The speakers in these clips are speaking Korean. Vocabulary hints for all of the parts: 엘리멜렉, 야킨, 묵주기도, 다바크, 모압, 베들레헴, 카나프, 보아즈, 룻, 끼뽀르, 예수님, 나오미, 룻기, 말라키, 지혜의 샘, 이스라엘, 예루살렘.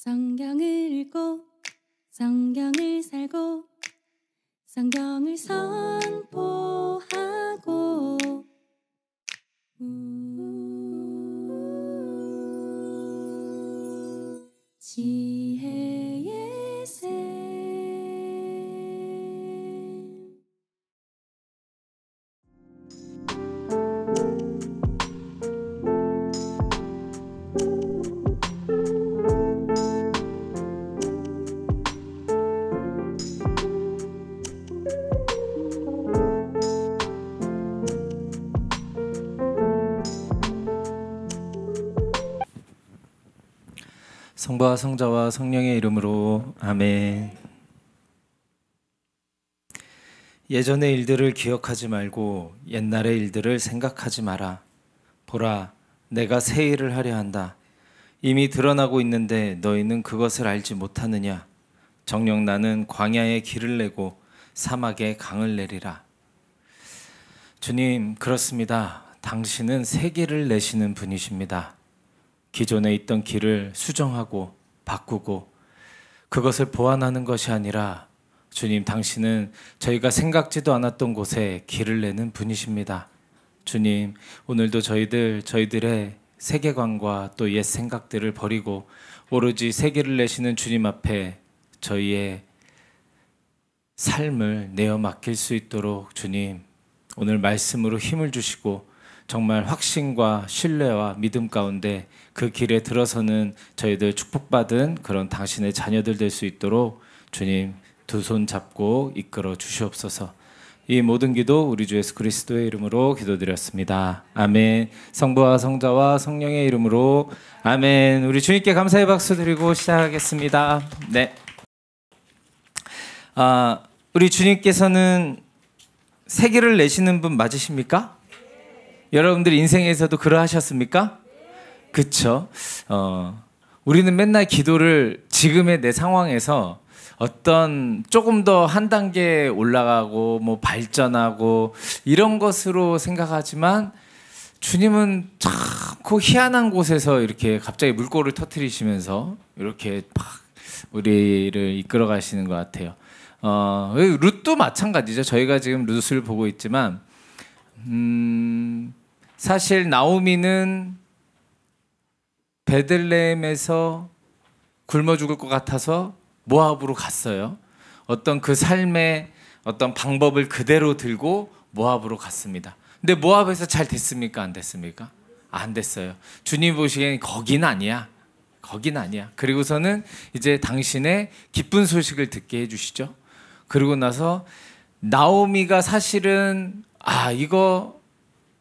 성경을 읽고 성경을 살고 성경을 선포하고 지혜의 샘. 성부와 성자와 성령의 이름으로 아멘. 예전의 일들을 기억하지 말고 옛날의 일들을 생각하지 마라. 보라, 내가 새 일을 하려 한다. 이미 드러나고 있는데 너희는 그것을 알지 못하느냐. 정녕 나는 광야에 길을 내고 사막에 강을 내리라. 주님, 그렇습니다. 당신은 새 길을 내시는 분이십니다. 기존에 있던 길을 수정하고 바꾸고 그것을 보완하는 것이 아니라, 주님, 당신은 저희가 생각지도 않았던 곳에 길을 내는 분이십니다. 주님, 오늘도 저희들의 세계관과 또 옛 생각들을 버리고 오로지 새 길을 내시는 주님 앞에 저희의 삶을 내어 맡길 수 있도록, 주님, 오늘 말씀으로 힘을 주시고 정말 확신과 신뢰와 믿음 가운데 그 길에 들어서는 저희들 축복받은 그런 당신의 자녀들 될 수 있도록, 주님, 두 손 잡고 이끌어 주시옵소서. 이 모든 기도 우리 주 예수 그리스도의 이름으로 기도드렸습니다. 아멘. 성부와 성자와 성령의 이름으로 아멘. 우리 주님께 감사의 박수 드리고 시작하겠습니다. 네. 우리 주님께서는 새 길을 내시는 분 맞으십니까? 여러분들 인생에서도 그러하셨습니까? 그쵸? 우리는 맨날 기도를 지금의 내 상황에서 어떤 조금 더 한 단계 올라가고 뭐 발전하고 이런 것으로 생각하지만, 주님은 참고 희한한 곳에서 이렇게 갑자기 물꼬를 터뜨리시면서 이렇게 팍 우리를 이끌어 가시는 것 같아요. 룻도 마찬가지죠. 저희가 지금 룻을 보고 있지만 사실 나오미는 베들레헴에서 굶어 죽을 것 같아서 모압으로 갔어요. 어떤 그 삶의 어떤 방법을 그대로 들고 모압으로 갔습니다. 근데 모압에서 잘 됐습니까? 안 됐습니까? 안 됐어요. 주님 보시기엔 거긴 아니야. 거긴 아니야. 그리고서는 이제 당신의 기쁜 소식을 듣게 해주시죠. 그리고 나서 나오미가 사실은 이거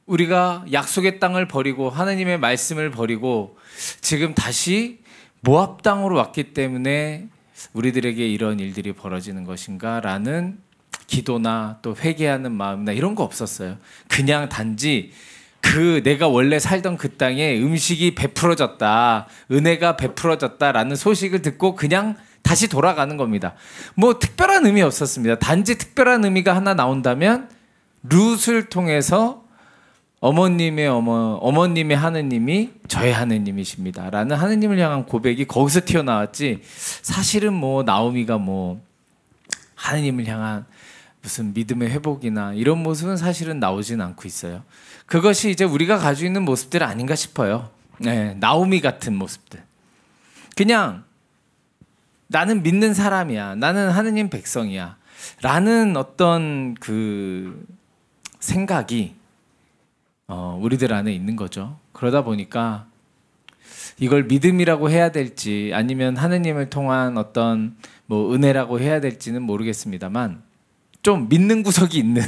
우리가 약속의 땅을 버리고 하나님의 말씀을 버리고 지금 다시 모압 땅으로 왔기 때문에 우리들에게 이런 일들이 벌어지는 것인가 라는 기도나 또 회개하는 마음이나 이런 거 없었어요. 그냥 단지 그 내가 원래 살던 그 땅에 음식이 베풀어졌다, 은혜가 베풀어졌다라는 소식을 듣고 그냥 다시 돌아가는 겁니다. 뭐 특별한 의미 없었습니다. 단지 특별한 의미가 하나 나온다면, 룻을 통해서 어머님의 하느님이 저의 하느님이십니다 라는 하느님을 향한 고백이 거기서 튀어나왔지, 사실은 뭐 나오미가 뭐 하느님을 향한 무슨 믿음의 회복이나 이런 모습은 사실은 나오진 않고 있어요. 그것이 이제 우리가 가지고 있는 모습들 아닌가 싶어요. 네, 나오미 같은 모습들. 그냥 나는 믿는 사람이야, 나는 하느님 백성이야 라는 어떤 그 생각이 우리들 안에 있는 거죠. 그러다 보니까 이걸 믿음이라고 해야 될지 아니면 하느님을 통한 어떤 뭐 은혜라고 해야 될지는 모르겠습니다만, 좀 믿는 구석이 있는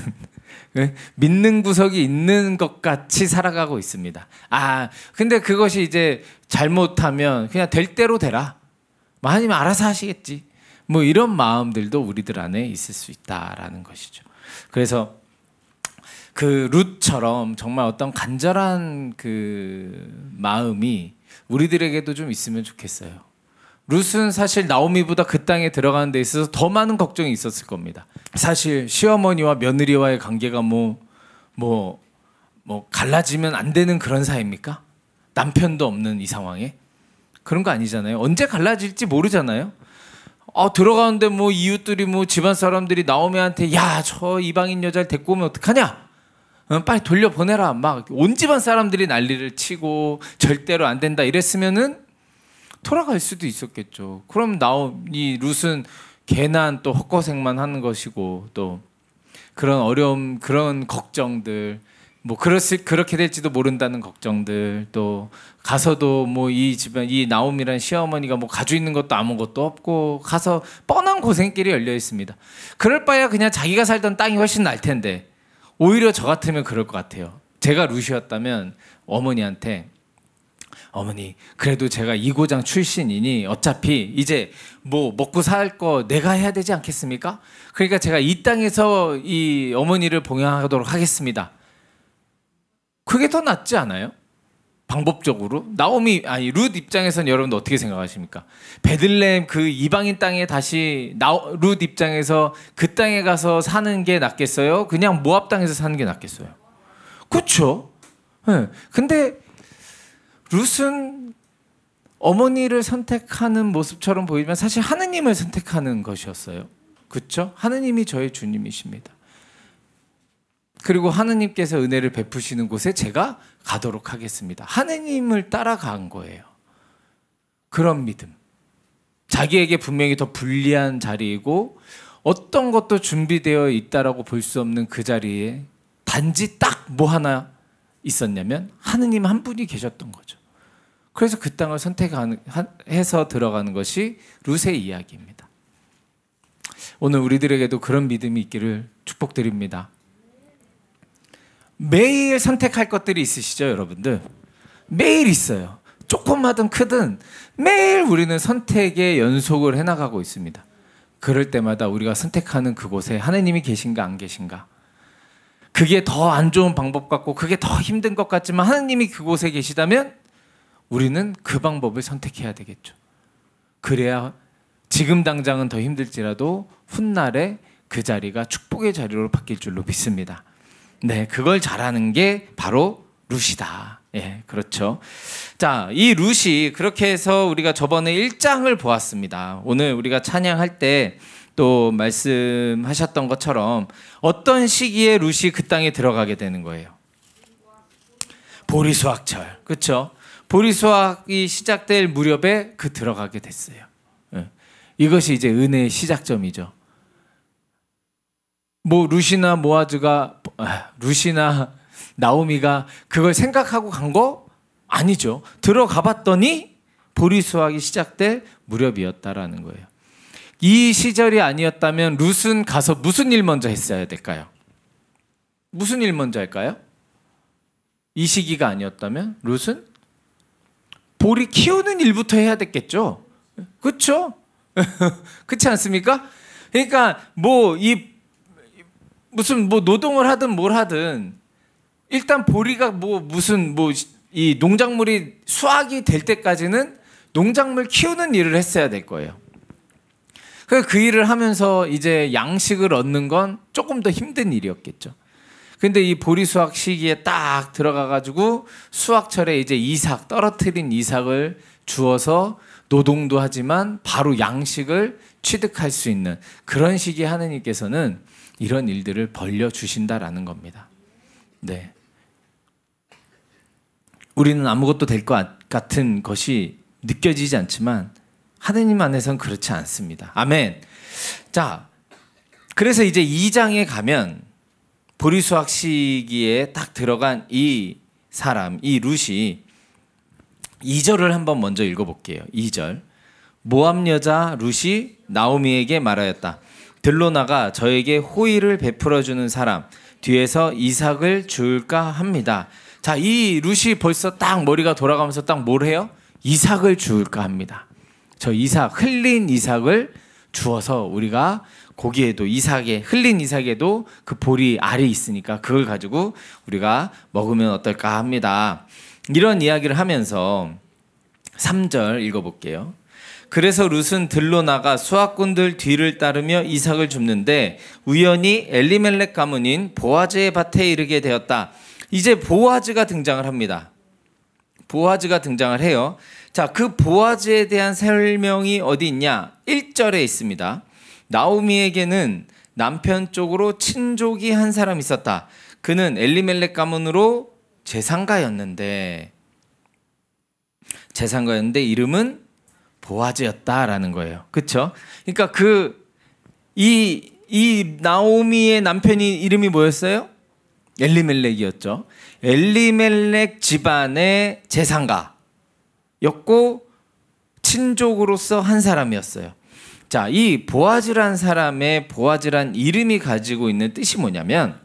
믿는 구석이 있는 것 같이 살아가고 있습니다. 근데 그것이 이제 잘못하면 그냥 될 대로 되라, 하나님 알아서 하시겠지, 뭐 이런 마음들도 우리들 안에 있을 수 있다라는 것이죠. 그래서 그 룻처럼 정말 어떤 간절한 그 마음이 우리들에게도 좀 있으면 좋겠어요. 룻은 사실 나오미보다 그 땅에 들어가는 데 있어서 더 많은 걱정이 있었을 겁니다. 사실 시어머니와 며느리와의 관계가 갈라지면 안 되는 그런 사이입니까? 남편도 없는 이 상황에. 그런 거 아니잖아요. 언제 갈라질지 모르잖아요. 들어가는데 뭐 이웃들이 뭐 집안 사람들이 나오미한테 야, 저 이방인 여자를 데리고 오면 어떡하냐? 빨리 돌려보내라. 막 온 집안 사람들이 난리를 치고 절대로 안 된다 이랬으면은 돌아갈 수도 있었겠죠. 그럼 이 룻은 괜한 또 헛고생만 하는 것이고 또 그런 어려움, 그런 걱정들, 뭐 그렇게 될지도 모른다는 걱정들, 또 가서도 뭐 이 나오미란 시어머니가 뭐 가지고 있는 것도 아무것도 없고 가서 뻔한 고생길이 열려 있습니다. 그럴 바에야 그냥 자기가 살던 땅이 훨씬 날 텐데 오히려 저 같으면 그럴 것 같아요. 제가 룻이었다면 어머니한테 어머니 그래도 제가 이고장 출신이니 어차피 이제 뭐 먹고 살 거 내가 해야 되지 않겠습니까? 그러니까 제가 이 땅에서 이 어머니를 봉양하도록 하겠습니다. 그게 더 낫지 않아요? 방법적으로? 룻 입장에서는 여러분들 어떻게 생각하십니까? 베들레헴 그 이방인 땅에 다시 룻 입장에서 그 땅에 가서 사는 게 낫겠어요? 그냥 모압 땅에서 사는 게 낫겠어요? 그렇죠? 네. 근데 룻은 어머니를 선택하는 모습처럼 보이지만 사실 하느님을 선택하는 것이었어요. 그렇죠? 하느님이 저의 주님이십니다. 그리고 하느님께서 은혜를 베푸시는 곳에 제가 가도록 하겠습니다. 하느님을 따라간 거예요. 그런 믿음. 자기에게 분명히 더 불리한 자리이고 어떤 것도 준비되어 있다라고 볼 수 없는 그 자리에 단지 딱 뭐 하나 있었냐면 하느님 한 분이 계셨던 거죠. 그래서 그 땅을 선택해서 들어가는 것이 룻의 이야기입니다. 오늘 우리들에게도 그런 믿음이 있기를 축복드립니다. 매일 선택할 것들이 있으시죠, 여러분들? 매일 있어요. 조금하든 크든 매일 우리는 선택의 연속을 해나가고 있습니다. 그럴 때마다 우리가 선택하는 그곳에 하느님이 계신가 안 계신가, 그게 더 안 좋은 방법 같고 그게 더 힘든 것 같지만 하느님이 그곳에 계시다면 우리는 그 방법을 선택해야 되겠죠. 그래야 지금 당장은 더 힘들지라도 훗날에 그 자리가 축복의 자리로 바뀔 줄로 믿습니다. 네, 그걸 잘하는 게 바로 룻이다. 예, 그렇죠. 자, 이 룻이 그렇게 해서 우리가 저번에 1장을 보았습니다. 오늘 우리가 찬양할 때 또 말씀하셨던 것처럼 어떤 시기에 룻이 그 땅에 들어가게 되는 거예요? 보리수확철. 그렇죠. 보리수확이 시작될 무렵에 그 들어가게 됐어요. 예. 이것이 이제 은혜의 시작점이죠. 뭐 룻이나 나오미가 그걸 생각하고 간 거 아니죠. 들어가 봤더니 보리수확이 시작될 무렵이었다라는 거예요. 이 시절이 아니었다면 룻은 가서 무슨 일 먼저 했어야 될까요? 무슨 일 먼저 할까요? 이 시기가 아니었다면 룻은 보리 키우는 일부터 해야 됐겠죠. 그렇죠? 그렇지 않습니까? 그러니까 뭐 무슨 노동을 하든 뭘 하든 일단 보리가 이 농작물이 수확이 될 때까지는 농작물 키우는 일을 했어야 될 거예요. 그래서 그 일을 하면서 이제 양식을 얻는 건 조금 더 힘든 일이었겠죠. 근데 이 보리 수확 시기에 딱 들어가가지고 수확철에 이제 떨어뜨린 이삭을 주워서 노동도 하지만 바로 양식을 취득할 수 있는 그런 시기에 하느님께서는 이런 일들을 벌려주신다라는 겁니다. 네. 우리는 아무것도 될 것 같은 것이 느껴지지 않지만 하느님 안에서는 그렇지 않습니다. 아멘. 자, 그래서 이제 2장에 가면 보리수확 시기에 딱 들어간 이 룻이 2절을 한번 먼저 읽어볼게요. 2절. 모압 여자 룻이 나오미에게 말하였다. 들로 나가 저에게 호의를 베풀어주는 사람 뒤에서 이삭을 주울까 합니다. 자, 이 룻이 벌써 딱 머리가 돌아가면서 딱 뭘 해요? 이삭을 주울까 합니다. 저 이삭, 흘린 이삭을 주워서 우리가 고기에도 흘린 이삭에도 그 보리 알이 있으니까 그걸 가지고 우리가 먹으면 어떨까 합니다. 이런 이야기를 하면서 3절 읽어볼게요. 그래서 룻은 들로 나가 수확꾼들 뒤를 따르며 이삭을 줍는데 우연히 엘리멜렉 가문인 보아즈의 밭에 이르게 되었다. 이제 보아즈가 등장을 합니다. 보아즈가 등장을 해요. 자, 그 보아즈에 대한 설명이 어디 있냐? 1절에 있습니다. 나오미에게는 남편 쪽으로 친족이 한 사람 있었다. 그는 엘리멜렉 가문으로 재산가였는데 이름은 보아즈였다라는 거예요. 그렇죠? 그러니까 이 나오미의 남편이 이름이 뭐였어요? 엘리멜렉이었죠. 엘리멜렉 집안의 재산가였고 친족으로서 한 사람이었어요. 자, 이 보아즈란 사람의 보아즈란 이름이 가지고 있는 뜻이 뭐냐면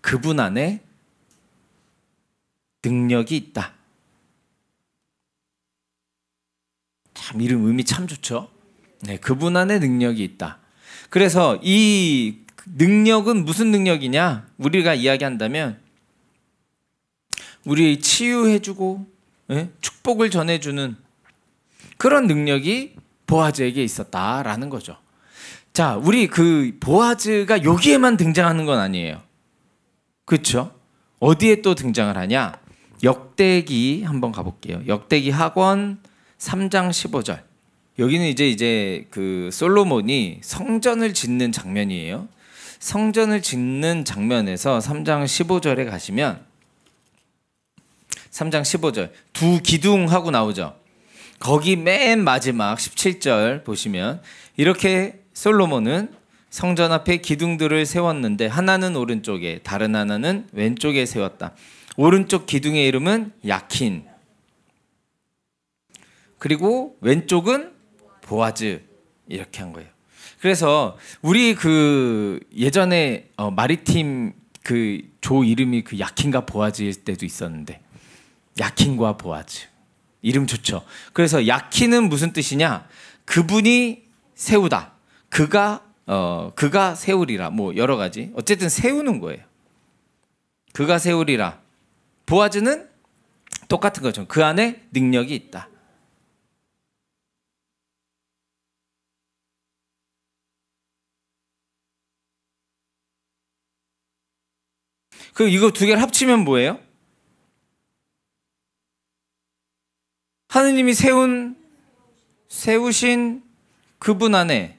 그분 안에 능력이 있다. 참 이름 의미 참 좋죠. 네, 그분 안에 능력이 있다. 그래서 이 능력은 무슨 능력이냐? 우리가 이야기한다면 우리 치유해주고 축복을 전해주는 그런 능력이 보아즈에게 있었다라는 거죠. 자, 우리 그 보아즈가 여기에만 등장하는 건 아니에요. 그렇죠? 어디에 또 등장을 하냐? 역대기 한번 가볼게요. 역대기 하권 3장 15절. 여기는 이제 그 솔로몬이 성전을 짓는 장면이에요. 성전을 짓는 장면에서 3장 15절에 가시면 3장 15절 두 기둥하고 나오죠. 거기 맨 마지막 17절 보시면 이렇게 솔로몬은 성전 앞에 기둥들을 세웠는데 하나는 오른쪽에 다른 하나는 왼쪽에 세웠다. 오른쪽 기둥의 이름은 야킨, 그리고 왼쪽은 보아즈, 이렇게 한 거예요. 그래서 우리 그 예전에 마리팀 그 조 이름이 그 야킨과 보아즈일 때도 있었는데 야킨과 보아즈 이름 좋죠. 그래서 야킨은 무슨 뜻이냐? 그분이 세우다, 그가 세우리라, 뭐 여러 가지. 어쨌든 세우는 거예요. 그가 세우리라. 보아즈는 똑같은 거죠. 그 안에 능력이 있다. 그 이거 두 개를 합치면 뭐예요? 하느님이 세우신 그분 안에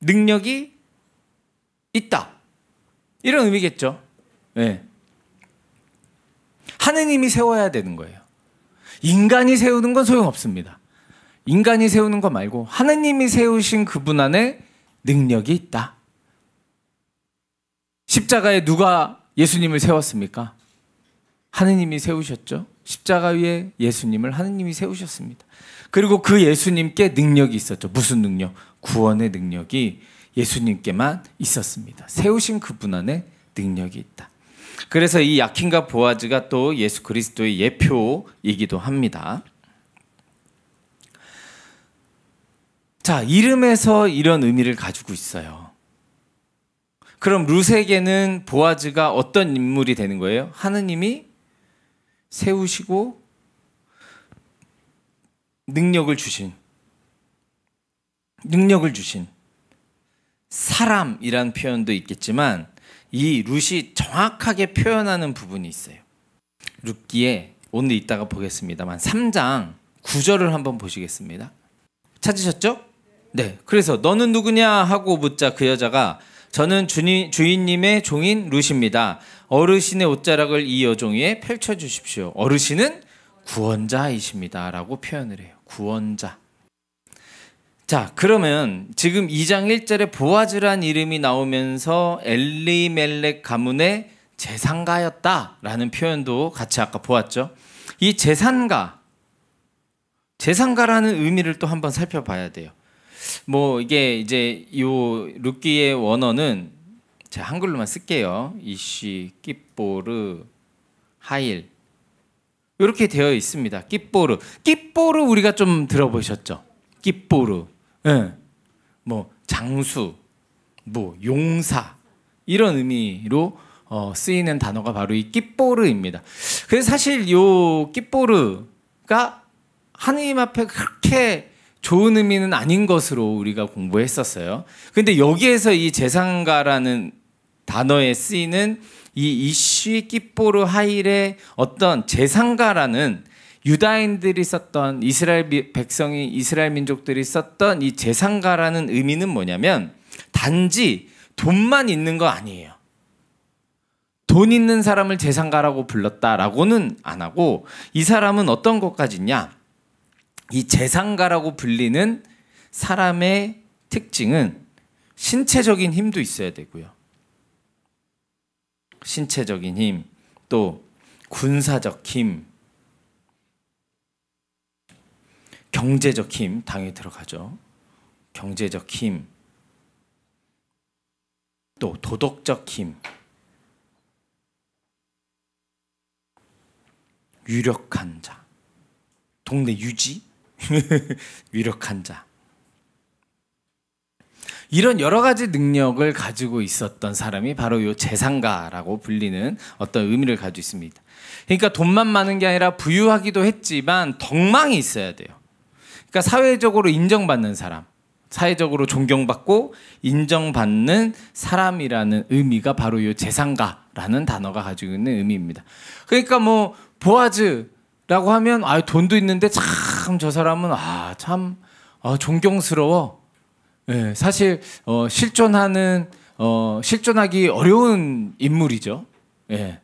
능력이 있다, 이런 의미겠죠. 네. 하느님이 세워야 되는 거예요. 인간이 세우는 건 소용없습니다. 인간이 세우는 거 말고 하느님이 세우신 그분 안에 능력이 있다. 십자가에 누가 예수님을 세웠습니까? 하느님이 세우셨죠. 십자가 위에 예수님을 하느님이 세우셨습니다. 그리고 그 예수님께 능력이 있었죠. 무슨 능력? 구원의 능력이 예수님께만 있었습니다. 세우신 그분 안에 능력이 있다. 그래서 이 야킨과 보아즈가 또 예수 그리스도의 예표이기도 합니다. 자, 이름에서 이런 의미를 가지고 있어요. 그럼 룻에게는 보아즈가 어떤 인물이 되는 거예요? 하느님이 세우시고 능력을 주신 사람이란 표현도 있겠지만 이 룻이 정확하게 표현하는 부분이 있어요. 룻기에 오늘 이따가 보겠습니다만 3장 9절을 한번 보시겠습니다. 찾으셨죠? 네. 그래서 너는 누구냐 하고 묻자 그 여자가 저는 주인님의 종인 룻입니다. 어르신의 옷자락을 이 여종 위에 펼쳐주십시오. 어르신은 구원자이십니다. 라고 표현을 해요. 구원자. 자, 그러면 지금 2장 1절에 보아즈란 이름이 나오면서 엘리멜렉 가문의 재산가였다라는 표현도 같이 아까 보았죠. 이 재산가라는 의미를 또 한번 살펴봐야 돼요. 뭐 이게 이제 요 룻기의 원어는 제가 한글로만 쓸게요. 이씨, 끼뽀르, 하일 이렇게 되어 있습니다. 끼뽀르 우리가 좀 들어보셨죠? 끼뽀르. 네. 뭐 장수, 뭐 용사 이런 의미로 쓰이는 단어가 바로 이 끼뽀르입니다. 그래서 사실 요 끼뽀르가 하느님 앞에 그렇게 좋은 의미는 아닌 것으로 우리가 공부했었어요. 근데 여기에서 이 재산가라는 단어에 쓰이는 이 이슈 끼뽀르 하일의 어떤 재산가라는 유다인들이 썼던 이스라엘 백성이 이스라엘 민족들이 썼던 이 제상가라는 의미는 뭐냐면 단지 돈만 있는 거 아니에요. 돈 있는 사람을 제상가라고 불렀다라고는 안 하고 이 사람은 어떤 것까지 있냐? 이 제상가라고 불리는 사람의 특징은 신체적인 힘도 있어야 되고요. 신체적인 힘, 또 군사적 힘, 경제적 힘, 당연히 들어가죠. 경제적 힘, 또 도덕적 힘, 유력한 자, 동네 유지, 유력한 자. 이런 여러 가지 능력을 가지고 있었던 사람이 바로 이 제상가라고 불리는 어떤 의미를 가지고 있습니다. 그러니까 돈만 많은 게 아니라 부유하기도 했지만 덕망이 있어야 돼요. 그러니까 사회적으로 인정받는 사람, 사회적으로 존경받고 인정받는 사람이라는 의미가 바로 이 제상가라는 단어가 가지고 있는 의미입니다. 그러니까 뭐 보아즈라고 하면 아 돈도 있는데 참 저 사람은 아 참 존경스러워. 네, 사실 실존하기 어려운 인물이죠. 네.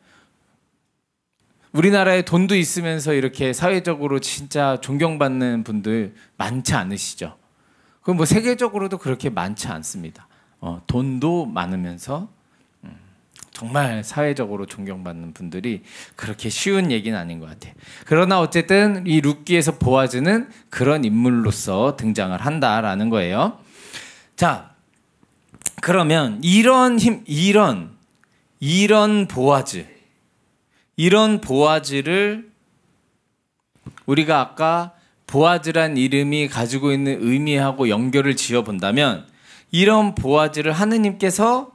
우리나라에 돈도 있으면서 이렇게 사회적으로 진짜 존경받는 분들 많지 않으시죠? 그럼 뭐 세계적으로도 그렇게 많지 않습니다. 돈도 많으면서 정말 사회적으로 존경받는 분들이 그렇게 쉬운 얘기는 아닌 것 같아요. 그러나 어쨌든 이 룻기에서 보아즈는 그런 인물로서 등장을 한다라는 거예요. 자, 그러면 이런 힘, 이런 보아즈를 우리가 아까 보아즈란 이름이 가지고 있는 의미하고 연결을 지어 본다면 이런 보아즈를 하느님께서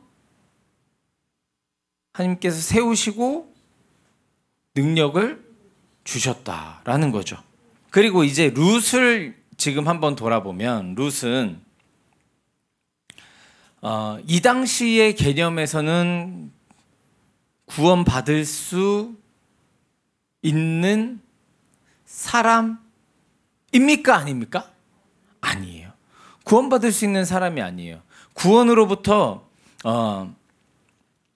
세우시고 능력을 주셨다라는 거죠. 그리고 이제 룻을 지금 한번 돌아보면 룻은 이 당시의 개념에서는 구원받을 수 있는 사람입니까? 아닙니까? 아니에요. 구원받을 수 있는 사람이 아니에요. 구원으로부터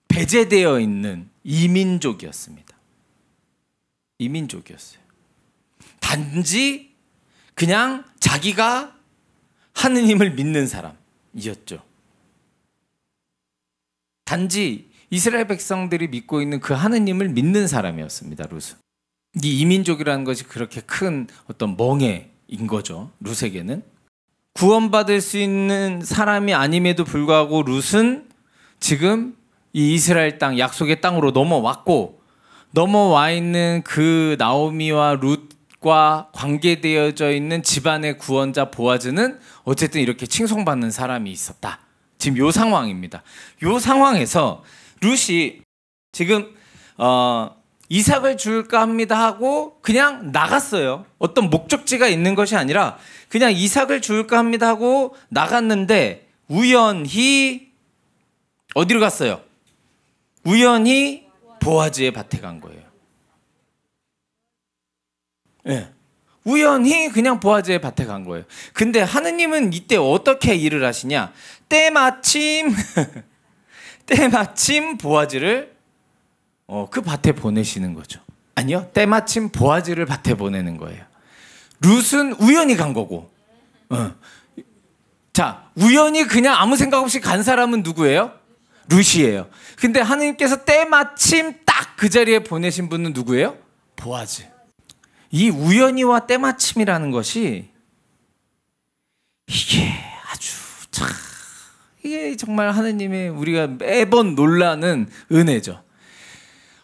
배제되어 있는 이민족이었습니다. 이민족이었어요. 단지 그냥 자기가 하느님을 믿는 사람이었죠. 단지 이스라엘 백성들이 믿고 있는 그 하느님을 믿는 사람이었습니다. 룻은. 이 이민족이라는 것이 그렇게 큰 어떤 멍에인 거죠. 룻에게는. 구원받을 수 있는 사람이 아님에도 불구하고 룻은 지금 이 이스라엘 땅, 약속의 땅으로 넘어왔고 넘어와 있는 그 나오미와 룻과 관계되어져 있는 집안의 구원자 보아즈는 어쨌든 이렇게 칭송받는 사람이 있었다. 지금 요 상황입니다. 요 상황에서 룻이 지금 이삭을 줄까 합니다 하고 그냥 나갔어요. 어떤 목적지가 있는 것이 아니라 그냥 이삭을 줄까 합니다 하고 나갔는데 우연히 어디로 갔어요? 우연히 보아즈의 밭에 간 거예요. 네. 우연히 그냥 보아즈의 밭에 간 거예요. 근데 하느님은 이때 어떻게 일을 하시냐? 때마침 보아즈를 그 밭에 보내시는 거죠. 아니요, 때마침 보아즈를 밭에 보내는 거예요. 룻은 우연히 간 거고, 자, 우연히 그냥 아무 생각 없이 간 사람은 누구예요? 룻이에요. 근데 하느님께서 때마침 딱 그 자리에 보내신 분은 누구예요? 보아즈. 이 우연히와 때마침이라는 것이 이게 아주 참 이게 정말 하느님의 우리가 매번 놀라는 은혜죠.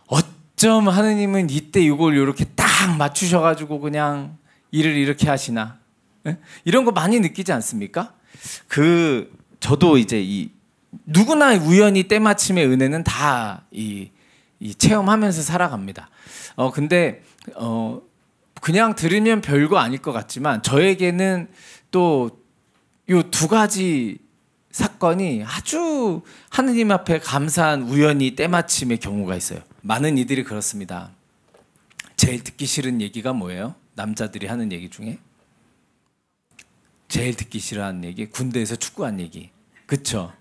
어쩜 하느님은 이때 이걸 이렇게 딱 맞추셔가지고 그냥 일을 이렇게 하시나. 네? 이런 거 많이 느끼지 않습니까? 저도 이제 누구나 우연히 때마침의 은혜는 다 이 체험하면서 살아갑니다. 근데 그냥 들으면 별거 아닐 것 같지만 저에게는 또 요 두 가지 사건이 아주 하느님 앞에 감사한 우연히 때마침의 경우가 있어요. 많은 이들이 그렇습니다. 제일 듣기 싫은 얘기가 뭐예요? 남자들이 하는 얘기 중에? 제일 듣기 싫어하는 얘기? 군대에서 축구한 얘기. 그쵸?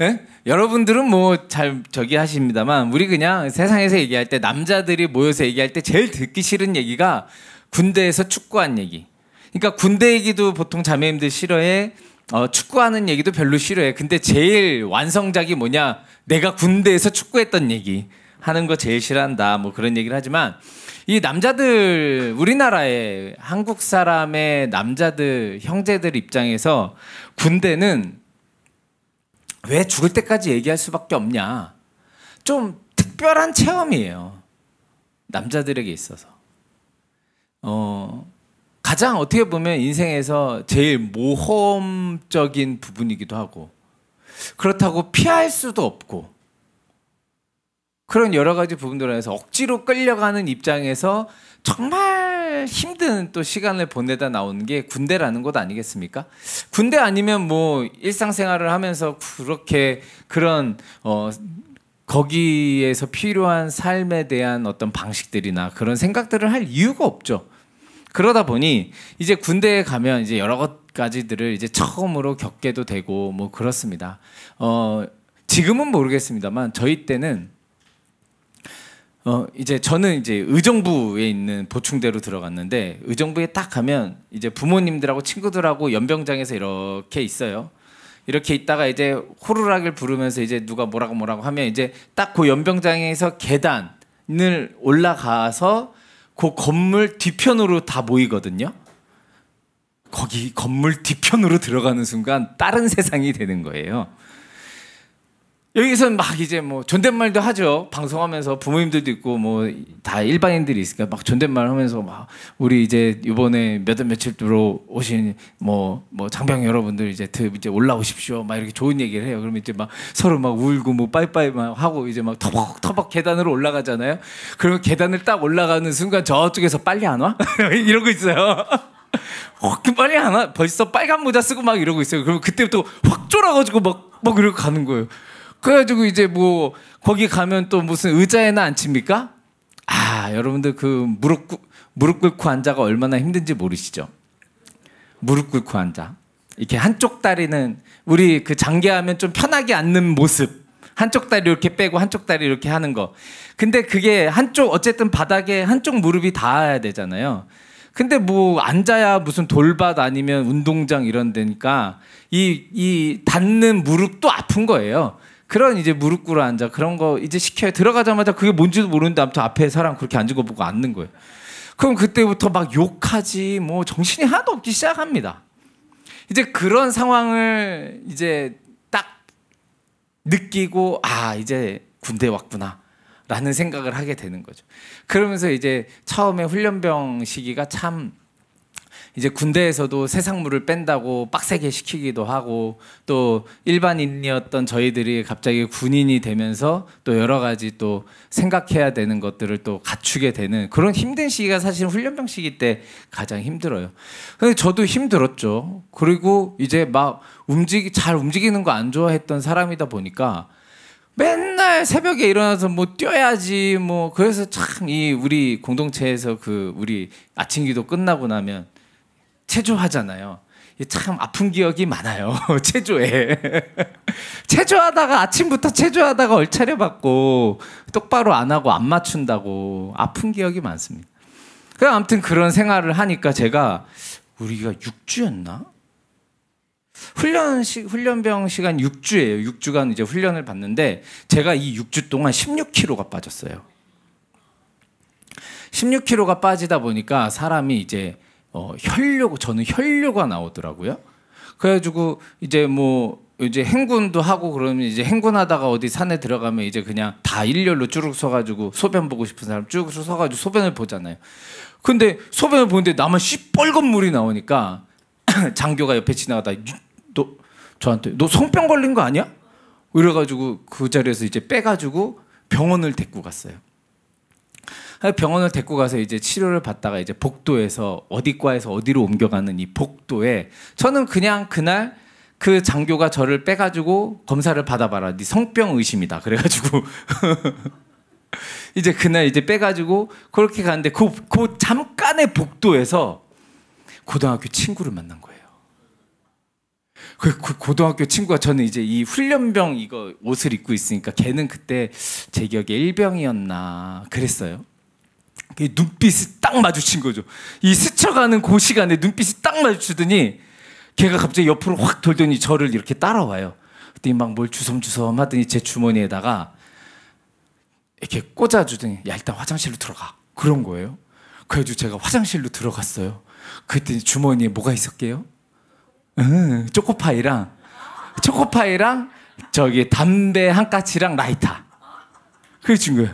예? 여러분들은 뭐 잘 저기 하십니다만 우리 그냥 세상에서 얘기할 때 남자들이 모여서 얘기할 때 제일 듣기 싫은 얘기가 군대에서 축구한 얘기. 그러니까 군대 얘기도 보통 자매님들 싫어해. 축구하는 얘기도 별로 싫어해. 근데 제일 완성작이 뭐냐? 내가 군대에서 축구했던 얘기 하는 거 제일 싫어한다. 뭐 그런 얘기를 하지만 이 남자들, 우리나라의 한국 사람의 남자들, 형제들 입장에서 군대는 왜 죽을 때까지 얘기할 수밖에 없냐? 좀 특별한 체험이에요. 남자들에게 있어서. 가장 어떻게 보면 인생에서 제일 모험적인 부분이기도 하고, 그렇다고 피할 수도 없고, 그런 여러 가지 부분들 안에서 억지로 끌려가는 입장에서 정말 힘든 또 시간을 보내다 나오는 게 군대라는 것 아니겠습니까? 군대 아니면 뭐 일상생활을 하면서 그렇게 그런 거기에서 필요한 삶에 대한 어떤 방식들이나 그런 생각들을 할 이유가 없죠. 그러다 보니 이제 군대에 가면 이제 여러 가지들을 이제 처음으로 겪게도 되고 뭐 그렇습니다. 지금은 모르겠습니다만 저희 때는 이제 저는 이제 의정부에 있는 보충대로 들어갔는데 의정부에 딱 가면 이제 부모님들하고 친구들하고 연병장에서 이렇게 있어요. 이렇게 있다가 이제 호루라기를 부르면서 이제 누가 뭐라고 하면 이제 딱 그 연병장에서 계단을 올라가서 그 건물 뒤편으로 다 모이거든요. 거기 건물 뒤편으로 들어가는 순간 다른 세상이 되는 거예요. 여기선 막 이제 뭐 존댓말도 하죠. 방송하면서 부모님들도 있고 뭐 다 일반인들이 있으니까 막 존댓말 하면서 막 우리 이제 이번에 며칠 들어오신 뭐 장병 여러분들 이제 올라오십시오. 막 이렇게 좋은 얘기를 해요. 그러면 이제 막 서로 막 울고 뭐 빠이빠이 막 하고 이제 막 터벅터벅 계단으로 올라가잖아요. 그러면 계단을 딱 올라가는 순간 저쪽에서 빨리 안 와? 이러고 있어요. 빨리 안 와? 벌써 빨간 모자 쓰고 막 이러고 있어요. 그러면 그때부터 확 쫄아가지고 막 이러고 가는 거예요. 그래가지고 이제 뭐 거기 가면 또 무슨 의자에나 앉힙니까? 아, 여러분들 그 무릎 꿇고 앉아가 얼마나 힘든지 모르시죠? 무릎 꿇고 앉아. 이렇게 한쪽 다리는 우리 그 장기하면 좀 편하게 앉는 모습. 한쪽 다리 이렇게 빼고 한쪽 다리 이렇게 하는 거. 근데 그게 한쪽 어쨌든 바닥에 한쪽 무릎이 닿아야 되잖아요. 근데 뭐 앉아야 무슨 돌밭 아니면 운동장 이런 데니까 이 닿는 무릎도 아픈 거예요. 그런 이제 무릎 꿇어 앉아 그런 거 이제 시켜요. 들어가자마자 그게 뭔지도 모르는데 아무튼 앞에 사람 그렇게 앉은 거 보고 앉는 거예요. 그럼 그때부터 막 욕하지 뭐 정신이 하나도 없기 시작합니다. 이제 그런 상황을 이제 딱 느끼고 아 이제 군대 왔구나 라는 생각을 하게 되는 거죠. 그러면서 이제 처음에 훈련병 시기가 참 이제 군대에서도 세상물을 뺀다고 빡세게 시키기도 하고 또 일반인이었던 저희들이 갑자기 군인이 되면서 또 여러 가지 또 생각해야 되는 것들을 또 갖추게 되는 그런 힘든 시기가 사실 훈련병 시기 때 가장 힘들어요. 근데 저도 힘들었죠. 그리고 이제 막 잘 움직이는 거 안 좋아했던 사람이다 보니까 맨날 새벽에 일어나서 뭐 뛰어야지 뭐 그래서 참 이 우리 공동체에서 그 우리 아침기도 끝나고 나면 체조하잖아요. 참 아픈 기억이 많아요. 체조에 체조하다가 아침부터 체조하다가 얼차려 받고 똑바로 안 하고 안 맞춘다고 아픈 기억이 많습니다. 그냥 아무튼 그런 생활을 하니까 제가 우리가 6주였나? 훈련병 시간 6주예요. 6주간 이제 훈련을 받는데 제가 이 6주 동안 16kg가 빠졌어요. 16kg가 빠지다 보니까 사람이 이제 저는 혈뇨가 나오더라고요. 그래가지고 이제 뭐 이제 행군도 하고 그러면 이제 행군하다가 어디 산에 들어가면 이제 그냥 다 일렬로 쭈룩 서가지고 소변 보고 싶은 사람 쭉 서가지고 소변을 보잖아요. 근데 소변을 보는데 나만 시뻘건 물이 나오니까 장교가 옆에 지나가다 너 저한테 너 성병 걸린 거 아니야? 이래가지고 그 자리에서 이제 빼가지고 병원을 데리고 갔어요. 병원을 데리고 가서 이제 치료를 받다가 이제 복도에서 어디과에서 어디로 옮겨가는 이 복도에 저는 그냥 그날 그 장교가 저를 빼가지고 검사를 받아봐라. 네 성병 의심이다. 그래가지고 이제 그날 이제 빼가지고 그렇게 가는데 그 잠깐의 복도에서 고등학교 친구를 만난 거예요. 그 고등학교 친구가, 저는 이제 이 훈련병 이거 옷을 입고 있으니까 걔는 그때 제 기억에 일병이었나 그랬어요. 눈빛이 딱 마주친 거죠. 이 스쳐가는 그 시간에 눈빛이 딱 마주치더니 걔가 갑자기 옆으로 확 돌더니 저를 이렇게 따라와요. 그때 막 뭘 주섬주섬 하더니 제 주머니에다가 이렇게 꽂아주더니, 야 일단 화장실로 들어가, 그런 거예요. 그래가지고 제가 화장실로 들어갔어요. 그랬더니 주머니에 뭐가 있었게요? 초코파이랑 저기 담배 한 까치랑 라이터. 그래 준 거예요.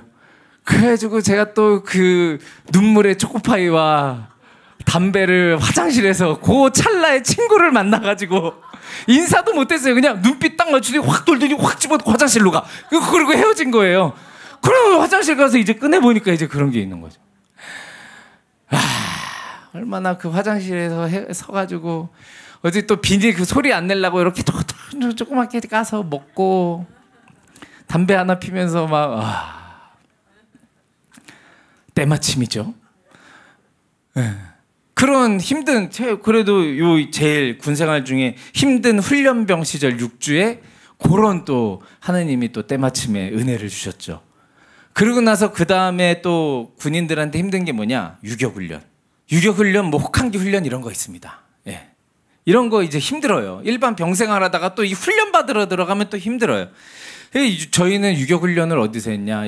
그래가지고 제가 또 그 눈물의 초코파이와 담배를 화장실에서 그 찰나의 친구를 만나가지고 인사도 못했어요. 그냥 눈빛 딱 맞추더니 확 돌더니 확 집어 화장실로 가. 그리고 헤어진 거예요. 그럼 화장실 가서 이제 꺼내보니까 이제 그런 게 있는 거죠. 얼마나 그 화장실에서 서가지고 어디 또 비닐 그 소리 안 내려고 이렇게 조그맣게 까서 먹고 담배 하나 피면서 막 때마침이죠. 네. 그런 힘든, 그래도 요 제일 군생활 중에 힘든 훈련병 시절 6주에 그런 또 하나님이 또 때마침에 은혜를 주셨죠. 그러고 나서 그 다음에 또 군인들한테 힘든 게 뭐냐, 유격훈련. 유격훈련, 뭐 혹한기 훈련 이런 거 있습니다. 예. 이런 거 이제 힘들어요. 일반 병생활 하다가 또 이 훈련 받으러 들어가면 또 힘들어요. 저희는 유격훈련을 어디서 했냐,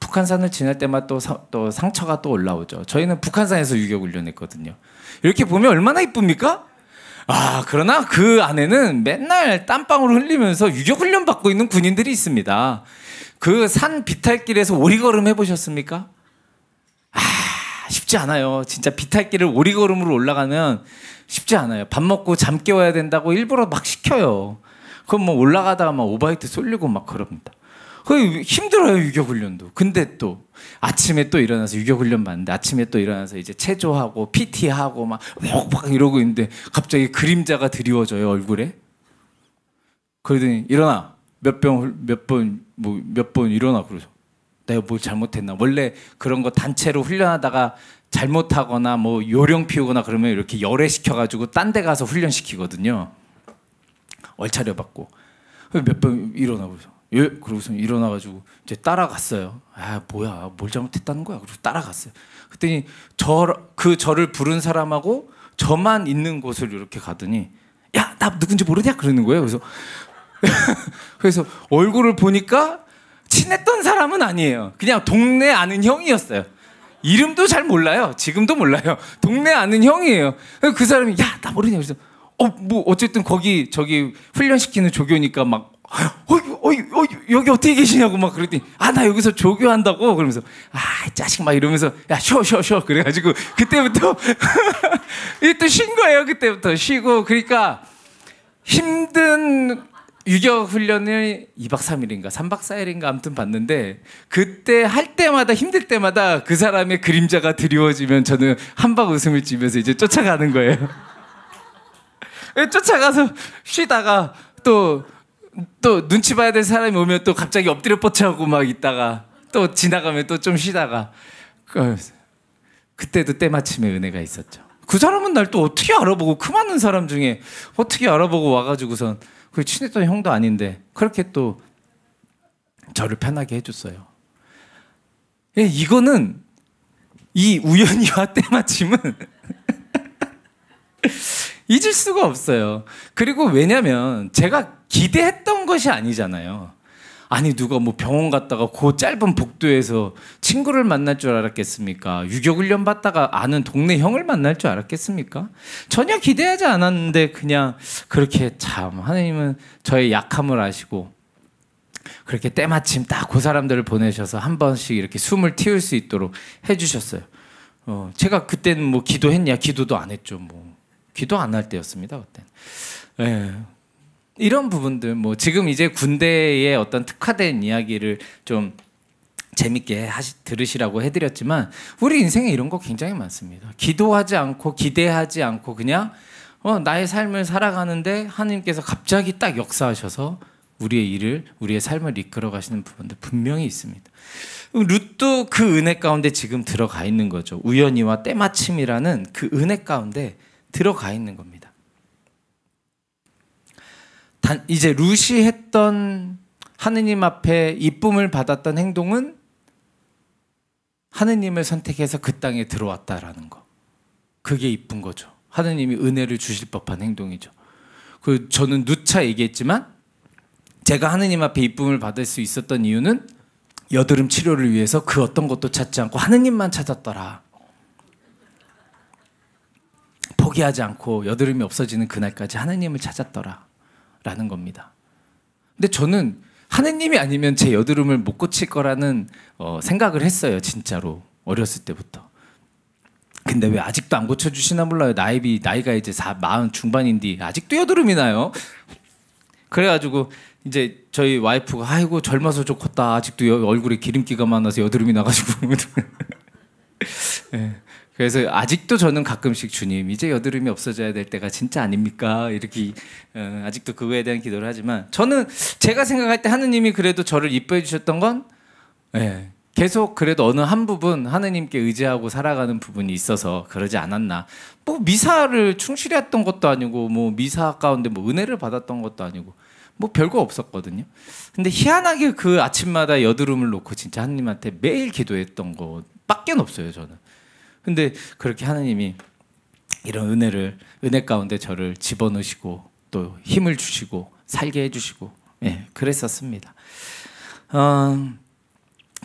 북한산을 지날 때마다 또 상처가 또 올라오죠. 저희는 북한산에서 유격훈련 했거든요. 이렇게 보면 얼마나 이쁩니까? 그러나 그 안에는 맨날 땀방울 흘리면서 유격훈련 받고 있는 군인들이 있습니다. 그 산 비탈길에서 오리걸음 해보셨습니까? 쉽지 않아요. 진짜 비탈길을 오리걸음으로 올라가면 쉽지 않아요. 밥 먹고 잠 깨워야 된다고 일부러 막 시켜요. 그럼 뭐 올라가다가 막 오바이트 쏠리고 막 그럽니다. 힘들어요, 유격훈련도. 근데 또 아침에 또 일어나서 유격훈련 받는데, 아침에 또 일어나서 이제 체조하고 PT하고 막 이러고 있는데 갑자기 그림자가 드리워져요, 얼굴에. 그러더니 일어나, 몇 번 일어나 그러죠. 내가 뭘 잘못했나. 원래 그런 거 단체로 훈련하다가 잘못하거나 뭐 요령 피우거나 그러면 이렇게 열애시켜가지고 딴 데 가서 훈련시키거든요. 얼차려 받고. 몇 번 일어나고, 예? 그러고서 일어나가지고 이제 따라갔어요. 뭐야, 뭘 잘못했다는 거야. 그러고 따라갔어요. 그랬더니 저를 부른 사람하고 저만 있는 곳을 이렇게 가더니, 야, 나 누군지 모르냐? 그러는 거예요. 그래서 얼굴을 보니까 친했던 사람은 아니에요. 그냥 동네 아는 형이었어요. 이름도 잘 몰라요. 지금도 몰라요. 동네 아는 형이에요. 그 사람이, 야, 나 모르냐. 그래서, 뭐, 어쨌든 거기, 저기, 훈련시키는 조교니까 막, 여기 어떻게 계시냐고 막 그랬더니, 나 여기서 조교한다고? 그러면서, 짜식 막 이러면서, 야, 쉬어. 그래가지고, 그때부터, 이게 또 쉰 거예요. 그때부터 쉬고. 그러니까, 힘든, 유격훈련을 2박 3일인가 3박 4일인가 아무튼 봤는데, 그때 할 때마다, 힘들 때마다 그 사람의 그림자가 드리워지면 저는 한박 웃음을 지면서 이제 쫓아가는 거예요. 쫓아가서 쉬다가 또 눈치 봐야 될 사람이 오면 또 갑자기 엎드려 뻗쳐하고 막 있다가 또 지나가면 또 좀 쉬다가, 그때도 때마침에 은혜가 있었죠. 그 사람은 날 또 어떻게 알아보고, 그 많은 사람 중에 어떻게 알아보고 와가지고선, 그 친했던 형도 아닌데 그렇게 또 저를 편하게 해줬어요. 이거는, 이 우연이와 때마침은 잊을 수가 없어요. 그리고 왜냐면 제가 기대했던 것이 아니잖아요. 아니 누가 뭐 병원 갔다가 그 짧은 복도에서 친구를 만날 줄 알았겠습니까? 유격훈련 받다가 아는 동네 형을 만날 줄 알았겠습니까? 전혀 기대하지 않았는데 그냥 그렇게, 참 하나님은 저의 약함을 아시고 그렇게 때마침 딱 그 사람들을 보내셔서 한 번씩 이렇게 숨을 틔울 수 있도록 해주셨어요. 제가 그때는 뭐 기도했냐? 기도도 안 했죠. 뭐 기도 안 할 때였습니다, 그때는. 예. 이런 부분들, 뭐 지금 이제 군대의 어떤 특화된 이야기를 좀 재밌게 들으시라고 해드렸지만, 우리 인생에 이런 거 굉장히 많습니다. 기도하지 않고 기대하지 않고 그냥 나의 삶을 살아가는데 하나님께서 갑자기 딱 역사하셔서 우리의 일을, 우리의 삶을 이끌어 가시는 부분들 분명히 있습니다. 룻도 그 은혜 가운데 지금 들어가 있는 거죠. 우연히와 때마침이라는 그 은혜 가운데 들어가 있는 겁니다. 이제 룻이 했던 하느님 앞에 이쁨을 받았던 행동은 하느님을 선택해서 그 땅에 들어왔다라는 거. 그게 이쁜 거죠. 하느님이 은혜를 주실 법한 행동이죠. 그 저는 누차 얘기했지만 제가 하느님 앞에 이쁨을 받을 수 있었던 이유는 여드름 치료를 위해서 그 어떤 것도 찾지 않고 하느님만 찾았더라. 포기하지 않고 여드름이 없어지는 그날까지 하느님을 찾았더라 라는 겁니다. 근데 저는 하느님이 아니면 제 여드름을 못 고칠 거라는 생각을 했어요. 진짜로 어렸을 때부터. 근데 왜 아직도 안 고쳐주시나 몰라요. 나이가 이제 40 중반인데 아직도 여드름이 나요. 그래가지고 이제 저희 와이프가 아이고 젊어서 좋겠다. 아직도 얼굴에 기름기가 많아서 여드름이 나가지고. 네. 그래서 아직도 저는 가끔씩 주님 이제 여드름이 없어져야 될 때가 진짜 아닙니까? 이렇게 아직도 그거에 대한 기도를 하지만 저는 제가 생각할 때 하느님이 그래도 저를 이뻐해 주셨던 건 네. 계속 그래도 어느 한 부분 하느님께 의지하고 살아가는 부분이 있어서 그러지 않았나. 뭐 미사를 충실히 했던 것도 아니고 뭐 미사 가운데 뭐 은혜를 받았던 것도 아니고 뭐 별거 없었거든요. 근데 희한하게 그 아침마다 여드름을 놓고 진짜 하느님한테 매일 기도했던 것밖에 없어요 저는. 근데 그렇게 하느님이 이런 은혜 가운데 저를 집어넣으시고 또 힘을 주시고 살게 해주시고 예, 그랬었습니다.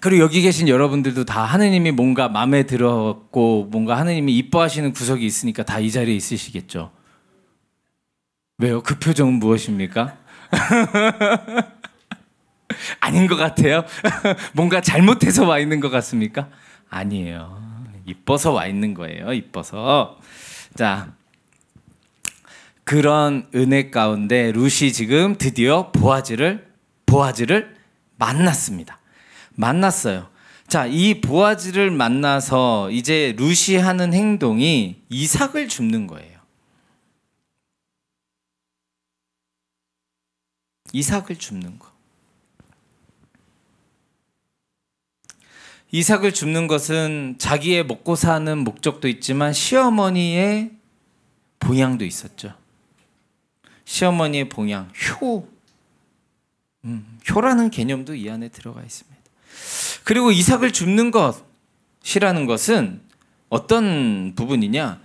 그리고 여기 계신 여러분들도 다 하느님이 뭔가 마음에 들었고 뭔가 하느님이 이뻐하시는 구석이 있으니까 다 이 자리에 있으시겠죠. 왜요? 그 표정은 무엇입니까? 아닌 것 같아요? 뭔가 잘못해서 와 있는 것 같습니까? 아니에요. 이뻐서 와 있는 거예요. 이뻐서. 자, 그런 은혜 가운데 룻이 지금 드디어 보아즈를 만났습니다. 만났어요. 자, 이 보아즈를 만나서 이제 룻이 하는 행동이 이삭을 줍는 거예요. 이삭을 줍는 거. 이삭을 줍는 것은 자기의 먹고 사는 목적도 있지만 시어머니의 봉양도 있었죠. 시어머니의 봉양, 효. 효라는 개념도 이 안에 들어가 있습니다. 그리고 이삭을 줍는 것이라는 것은 어떤 부분이냐?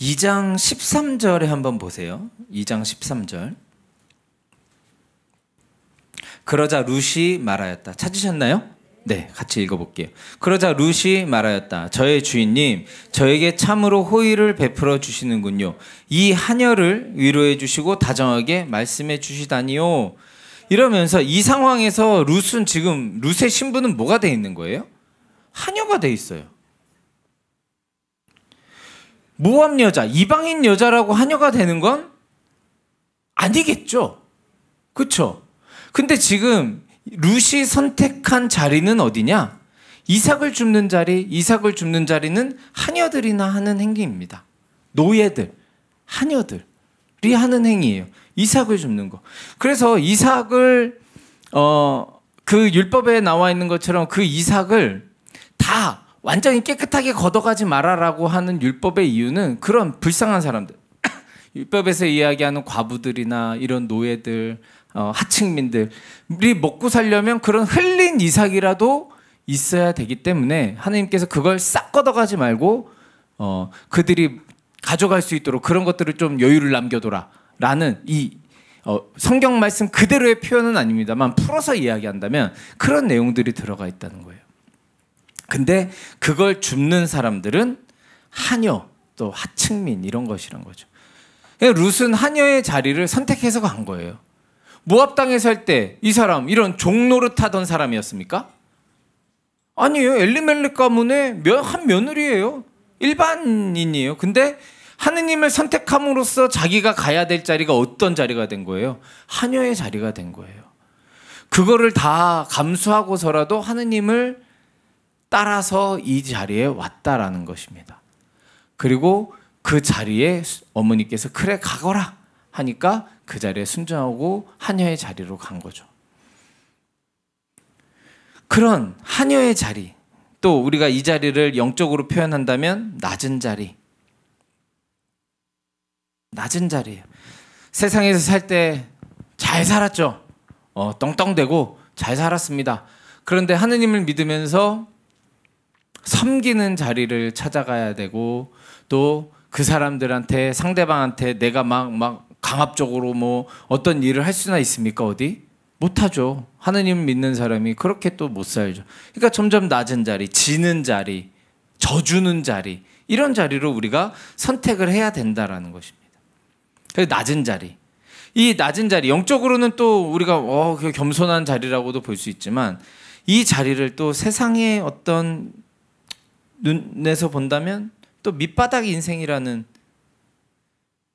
2장 13절에 한번 보세요. 2장 13절. 그러자 룻이 말하였다. 찾으셨나요? 네, 같이 읽어볼게요. 그러자 룻이 말하였다. 저의 주인님, 저에게 참으로 호의를 베풀어 주시는군요. 이 하녀를 위로해 주시고 다정하게 말씀해 주시다니요. 이러면서 이 상황에서 룻은 지금 룻의 신분은 뭐가 돼 있는 거예요? 하녀가 돼 있어요. 모압 여자, 이방인 여자라고 하녀가 되는 건 아니겠죠. 그렇죠? 근데 지금 룻이 선택한 자리는 어디냐? 이삭을 줍는 자리는 하녀들이나 하는 행위입니다. 노예들, 하녀들이 하는 행위예요. 이삭을 줍는 거. 그래서 이삭을 그 율법에 나와 있는 것처럼 그 이삭을 다 완전히 깨끗하게 걷어가지 말아라고 하는 율법의 이유는 그런 불쌍한 사람들 율법에서 이야기하는 과부들이나 이런 노예들 하층민들이 먹고 살려면 그런 흘린 이삭이라도 있어야 되기 때문에 하느님께서 그걸 싹 걷어가지 말고 그들이 가져갈 수 있도록 그런 것들을 좀 여유를 남겨둬라 라는 이 성경 말씀 그대로의 표현은 아닙니다만 풀어서 이야기한다면 그런 내용들이 들어가 있다는 거예요. 근데 그걸 줍는 사람들은 하녀 또 하층민 이런 것이란 거죠. 룻은 하녀의 자리를 선택해서 간 거예요. 모압 땅에 살 때 이 사람 이런 종노릇하던 사람이었습니까? 아니에요. 엘리멜렉 가문의 한 며느리예요. 일반인이에요. 근데 하느님을 선택함으로써 자기가 가야 될 자리가 어떤 자리가 된 거예요? 하녀의 자리가 된 거예요. 그거를 다 감수하고서라도 하느님을 따라서 이 자리에 왔다라는 것입니다. 그리고 그 자리에 어머니께서 그래 가거라 하니까 그 자리에 순종하고 하녀의 자리로 간 거죠. 그런 하녀의 자리, 또 우리가 이 자리를 영적으로 표현한다면 낮은 자리, 낮은 자리예요. 세상에서 살 때 잘 살았죠. 떵떵대고 잘 살았습니다. 그런데 하느님을 믿으면서 섬기는 자리를 찾아가야 되고, 또 그 사람들한테, 상대방한테 내가 막 강압적으로 뭐 어떤 일을 할 수나 있습니까? 어디? 못하죠. 하느님 믿는 사람이 그렇게 또 못 살죠. 그러니까 점점 낮은 자리, 지는 자리, 져주는 자리, 이런 자리로 우리가 선택을 해야 된다라는 것입니다. 그래서 낮은 자리. 이 낮은 자리, 영적으로는 또 우리가 겸손한 자리라고도 볼 수 있지만, 이 자리를 또 세상의 어떤 눈에서 본다면 또 밑바닥 인생이라는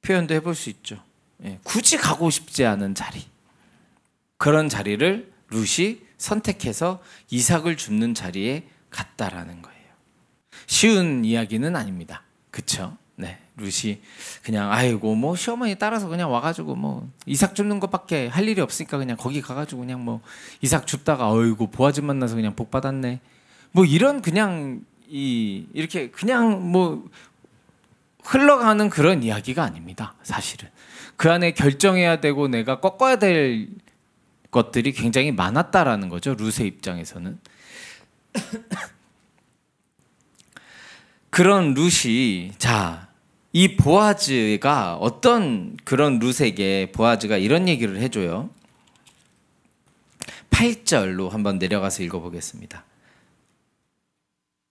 표현도 해볼 수 있죠. 예, 굳이 가고 싶지 않은 자리, 그런 자리를 룻이 선택해서 이삭을 줍는 자리에 갔다라는 거예요. 쉬운 이야기는 아닙니다. 그쵸? 네, 룻이 그냥 아이고 뭐 시어머니 따라서 그냥 와가지고 뭐 이삭 줍는 것밖에 할 일이 없으니까 그냥 거기 가가지고 그냥 뭐 이삭 줍다가 어이구 보아즈 만나서 그냥 복 받았네, 뭐 이런 그냥 이렇게 그냥 뭐 흘러가는 그런 이야기가 아닙니다. 사실은 그 안에 결정해야 되고 내가 꺾어야 될 것들이 굉장히 많았다라는 거죠. 룻의 입장에서는. 그런 룻이, 자, 이 보아즈가 어떤, 그런 룻에게 보아즈가 이런 얘기를 해줘요. 8절로 한번 내려가서 읽어보겠습니다.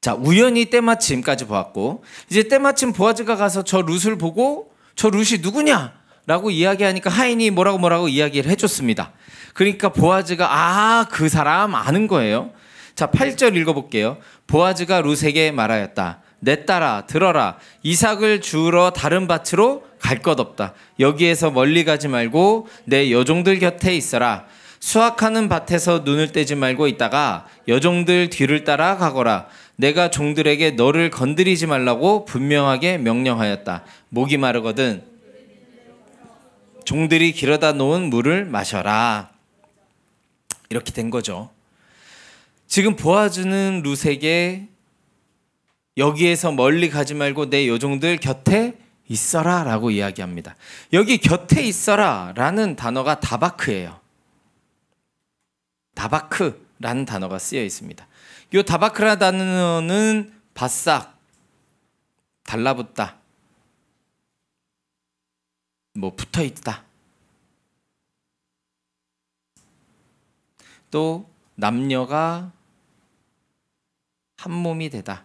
자, 우연히 때마침까지 보았고, 이제 때마침 보아즈가 가서 저 룻을 보고 저 룻이 누구냐? 라고 이야기하니까 하인이 뭐라고 이야기를 해줬습니다. 그러니까 보아즈가 그 사람 아는 거예요. 자, 8절 읽어볼게요. 보아즈가 룻에게 말하였다. 내 딸아 들어라. 이삭을 주우러 다른 밭으로 갈 것 없다. 여기에서 멀리 가지 말고 내 여종들 곁에 있어라. 수확하는 밭에서 눈을 떼지 말고 있다가 여종들 뒤를 따라 가거라. 내가 종들에게 너를 건드리지 말라고 분명하게 명령하였다. 목이 마르거든 종들이 길어다 놓은 물을 마셔라. 이렇게 된 거죠. 지금 보아즈는 룻에게 여기에서 멀리 가지 말고 내 여종들 곁에 있어라 라고 이야기합니다. 여기 곁에 있어라 라는 단어가 다바크예요. 다바크라는 단어가 쓰여 있습니다. 이 다바크라는 단어는 바싹, 달라붙다, 뭐 붙어있다, 또 남녀가 한 몸이 되다,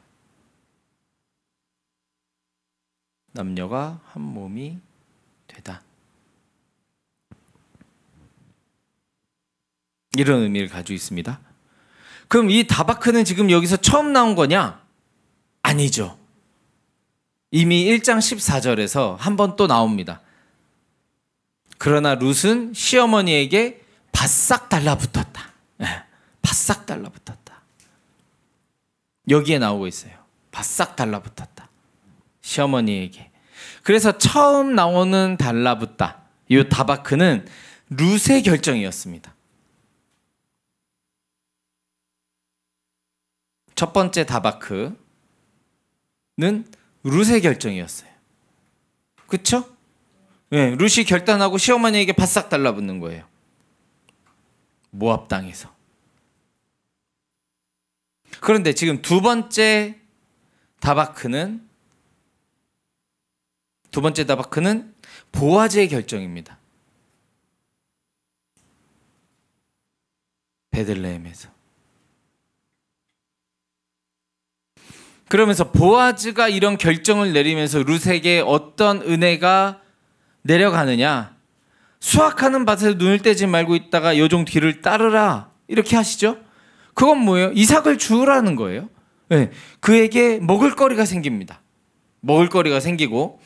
남녀가 한 몸이 되다, 이런 의미를 가지고 있습니다. 그럼 이 다바크는 지금 여기서 처음 나온 거냐? 아니죠. 이미 1장 14절에서 한 번 또 나옵니다. 그러나 룻은 시어머니에게 바싹 달라붙었다. 바싹 달라붙었다. 여기에 나오고 있어요. 바싹 달라붙었다. 시어머니에게. 그래서 처음 나오는 달라붙다, 이 다바크는 룻의 결정이었습니다. 첫 번째 다바크는 룻의 결정이었어요. 그쵸? 네, 룻이 결단하고 시어머니에게 바싹 달라붙는 거예요. 모압 땅에서. 그런데 지금 두 번째 다바크는, 보아즈의 결정입니다. 베들레헴에서. 그러면서 보아즈가 이런 결정을 내리면서 룻에게 어떤 은혜가 내려가느냐. 수확하는 밭에서 눈을 떼지 말고 있다가 여종 뒤를 따르라, 이렇게 하시죠. 그건 뭐예요? 이삭을 주우라는 거예요. 네. 그에게 먹을거리가 생깁니다. 먹을거리가 생기고,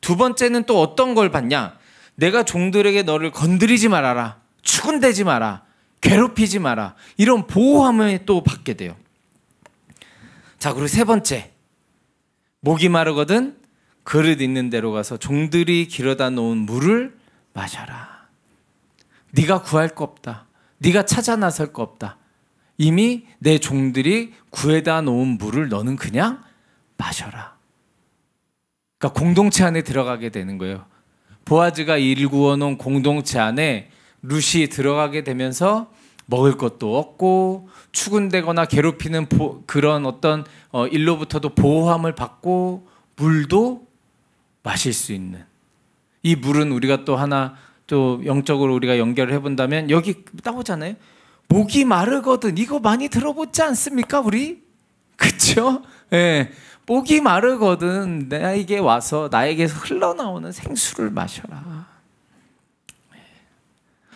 두 번째는 또 어떤 걸 받냐. 내가 종들에게 너를 건드리지 말아라, 추근대지 마라, 괴롭히지 마라, 이런 보호함을 또 받게 돼요. 자, 그리고 세 번째, 목이 마르거든 그릇 있는 대로 가서 종들이 길어다 놓은 물을 마셔라. 네가 구할 거 없다. 네가 찾아 나설 거 없다. 이미 내 종들이 구해다 놓은 물을 너는 그냥 마셔라. 그러니까 공동체 안에 들어가게 되는 거예요. 보아즈가 일구어 놓은 공동체 안에 룻이 들어가게 되면서 먹을 것도 없고 추근되거나 괴롭히는 그런 어떤 일로부터도 보호함을 받고 물도 마실 수 있는, 이 물은 우리가 또 하나 또 영적으로 우리가 연결을 해본다면 여기 나오잖아요. 목이 마르거든. 이거 많이 들어보지 않습니까 우리? 그렇죠? 예. 목이 마르거든 나에게 와서 나에게서 흘러나오는 생수를 마셔라.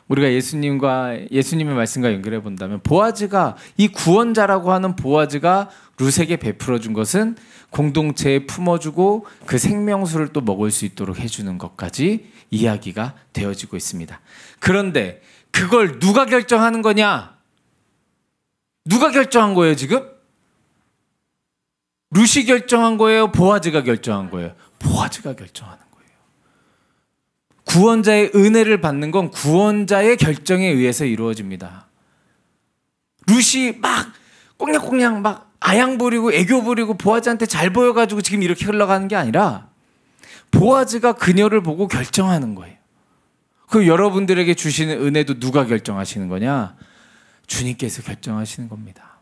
우리가 예수님의 말씀과 연결해 본다면 보아즈가, 이 구원자라고 하는 보아즈가 룻에게 베풀어 준 것은 공동체에 품어주고 그 생명수를 또 먹을 수 있도록 해주는 것까지 이야기가 되어지고 있습니다. 그런데 그걸 누가 결정하는 거냐? 누가 결정한 거예요 지금? 룻이 결정한 거예요? 보아즈가 결정한 거예요? 보아즈가 결정하는 거예요. 구원자의 은혜를 받는 건 구원자의 결정에 의해서 이루어집니다. 룻이 막 꽁냥꽁냥 막 아양 부리고 애교 부리고 보아즈한테 잘 보여가지고 지금 이렇게 흘러가는 게 아니라 보아즈가 그녀를 보고 결정하는 거예요. 그럼 여러분들에게 주시는 은혜도 누가 결정하시는 거냐? 주님께서 결정하시는 겁니다.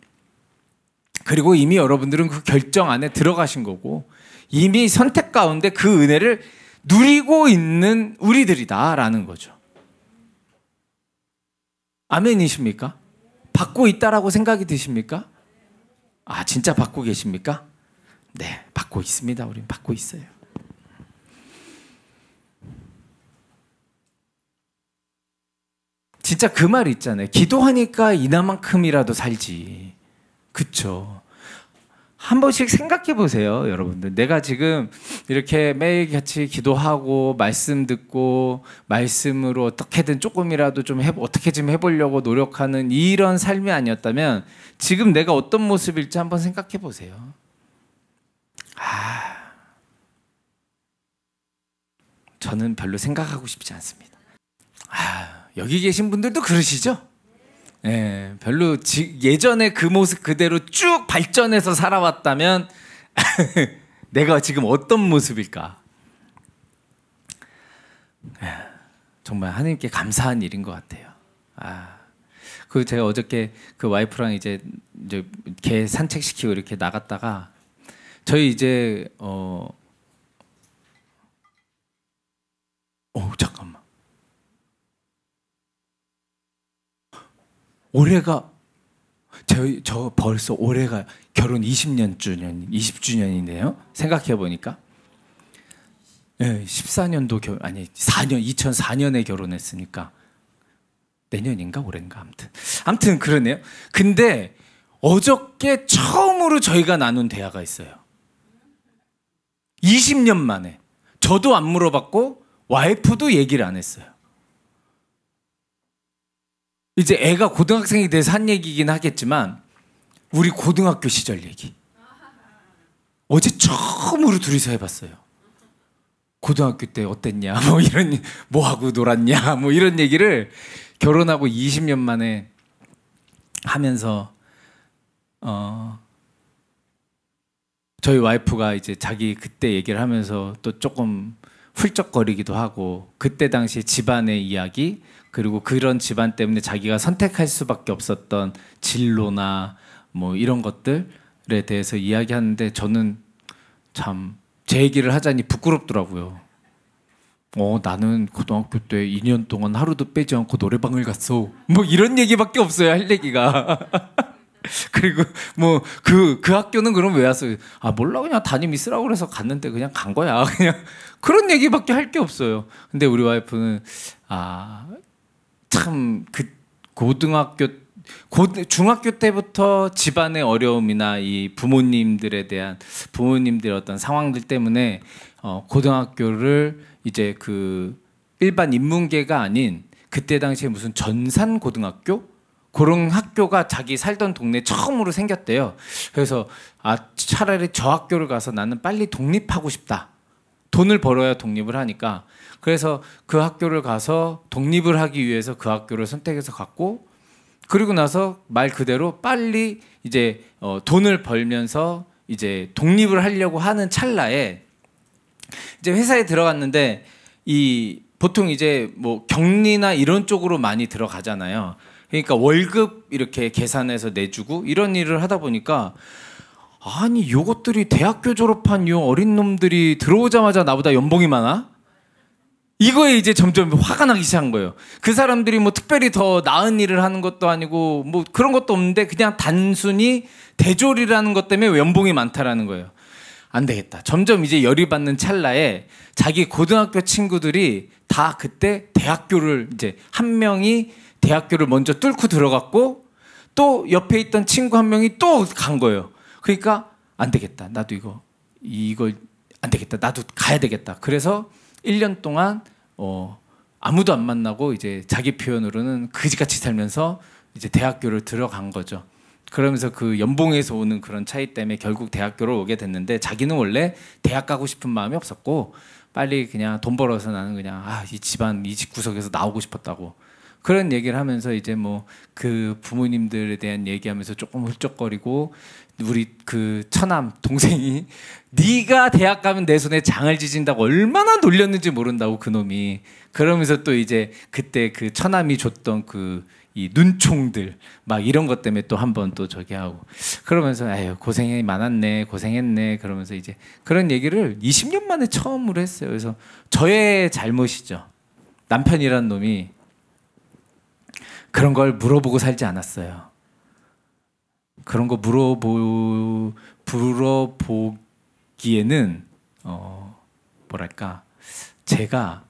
그리고 이미 여러분들은 그 결정 안에 들어가신 거고 이미 선택 가운데 그 은혜를 누리고 있는 우리들이다라는 거죠. 아멘이십니까? 받고 있다라고 생각이 드십니까? 아, 진짜 받고 계십니까? 네, 받고 있습니다. 우린 받고 있어요. 진짜 그 말 있잖아요. 기도하니까 이나만큼이라도 살지. 그쵸? 한 번씩 생각해 보세요 여러분들. 내가 지금 이렇게 매일같이 기도하고 말씀 듣고 말씀으로 어떻게든 조금이라도 좀 어떻게 좀 해보려고 노력하는 이런 삶이 아니었다면 지금 내가 어떤 모습일지 한번 생각해 보세요. 아, 저는 별로 생각하고 싶지 않습니다. 아, 여기 계신 분들도 그러시죠? 예, 별로 예전에 그 모습 그대로 쭉 발전해서 살아왔다면 내가 지금 어떤 모습일까? 정말 하나님께 감사한 일인 것 같아요. 아, 그 제가 어저께 그 와이프랑 이제 개 산책시키고 이렇게 나갔다가 저희 이제 잠깐만. 올해가 저 벌써 올해가 결혼 20주년이네요. 생각해 보니까. 예, 14년도 결혼 아니 2004년에 결혼했으니까 내년인가 올해인가 아무튼 그러네요. 근데 어저께 처음으로 저희가 나눈 대화가 있어요. 20년 만에. 저도 안 물어봤고 와이프도 얘기를 안 했어요. 이제 애가 고등학생이 돼서 한 얘기긴 하겠지만 우리 고등학교 시절 얘기 어제 처음으로 둘이서 해봤어요. 고등학교 때 어땠냐, 뭐 이런, 뭐 하고 놀았냐, 뭐 이런 얘기를 결혼하고 20년 만에 하면서 저희 와이프가 이제 자기 그때 얘기를 하면서 또 조금 훌쩍거리기도 하고 그때 당시 집안의 이야기, 그리고 그런 집안 때문에 자기가 선택할 수밖에 없었던 진로나 뭐 이런 것들에 대해서 이야기하는데 저는 참 제 얘기를 하자니 부끄럽더라고요. 나는 고등학교 때 2년 동안 하루도 빼지 않고 노래방을 갔어. 뭐 이런 얘기밖에 없어요 할 얘기가. 그리고 뭐 그 학교는 그럼 왜 왔어요? 아, 몰라, 그냥 담임 있으라고 그래서 갔는데 그냥 간 거야. 그냥 그런 얘기밖에 할 게 없어요. 근데 우리 와이프는 아, 참 그 중학교 때부터 집안의 어려움이나 이 부모님들의 어떤 상황들 때문에 고등학교를 이제 그 일반 인문계가 아닌 그때 당시에 무슨 전산 고등학교? 그런 학교가 자기 살던 동네에 처음으로 생겼대요. 그래서 아, 차라리 저 학교를 가서 나는 빨리 독립하고 싶다. 돈을 벌어야 독립을 하니까 그래서 그 학교를 가서 독립을 하기 위해서 그 학교를 선택해서 갔고, 그리고 나서 말 그대로 빨리 이제 돈을 벌면서 이제 독립을 하려고 하는 찰나에 이제 회사에 들어갔는데, 이 보통 이제 뭐 격리나 이런 쪽으로 많이 들어가잖아요. 그러니까 월급 이렇게 계산해서 내주고 이런 일을 하다 보니까, 아니 요것들이 대학교 졸업한 요 어린 놈들이 들어오자마자 나보다 연봉이 많아? 이거에 이제 점점 화가 나기 시작한 거예요. 그 사람들이 뭐 특별히 더 나은 일을 하는 것도 아니고 뭐 그런 것도 없는데 그냥 단순히 대졸이라는 것 때문에 연봉이 많다라는 거예요. 안 되겠다. 점점 이제 열이 받는 찰나에 자기 고등학교 친구들이 다 그때 대학교를 이제 한 명이 대학교를 먼저 뚫고 들어갔고 또 옆에 있던 친구 한 명이 또 간 거예요. 그러니까 안 되겠다. 나도 이거 안 되겠다. 나도 가야 되겠다. 그래서 1년 동안 아무도 안 만나고 이제 자기 표현으로는 그지같이 살면서 이제 대학교를 들어간 거죠. 그러면서 그 연봉에서 오는 그런 차이 때문에 결국 대학교로 오게 됐는데, 자기는 원래 대학 가고 싶은 마음이 없었고 빨리 그냥 돈 벌어서 나는 그냥 이 집안 이 집구석에서 나오고 싶었다고 그런 얘기를 하면서 이제 뭐 그 부모님들에 대한 얘기하면서 조금 훌쩍거리고, 우리 그 처남 동생이 네가 대학 가면 내 손에 장을 지진다고 얼마나 놀렸는지 모른다고 그놈이, 그러면서 또 이제 그때 그 처남이 줬던 그 이 눈총들 막 이런 것 때문에 또 한 번 또 저기 하고 그러면서 아유 고생이 많았네 고생했네 그러면서 이제 그런 얘기를 20년 만에 처음으로 했어요. 그래서 저의 잘못이죠. 남편이란 놈이 그런 걸 물어보고 살지 않았어요. 그런 거 물어보기에는 뭐랄까, 제가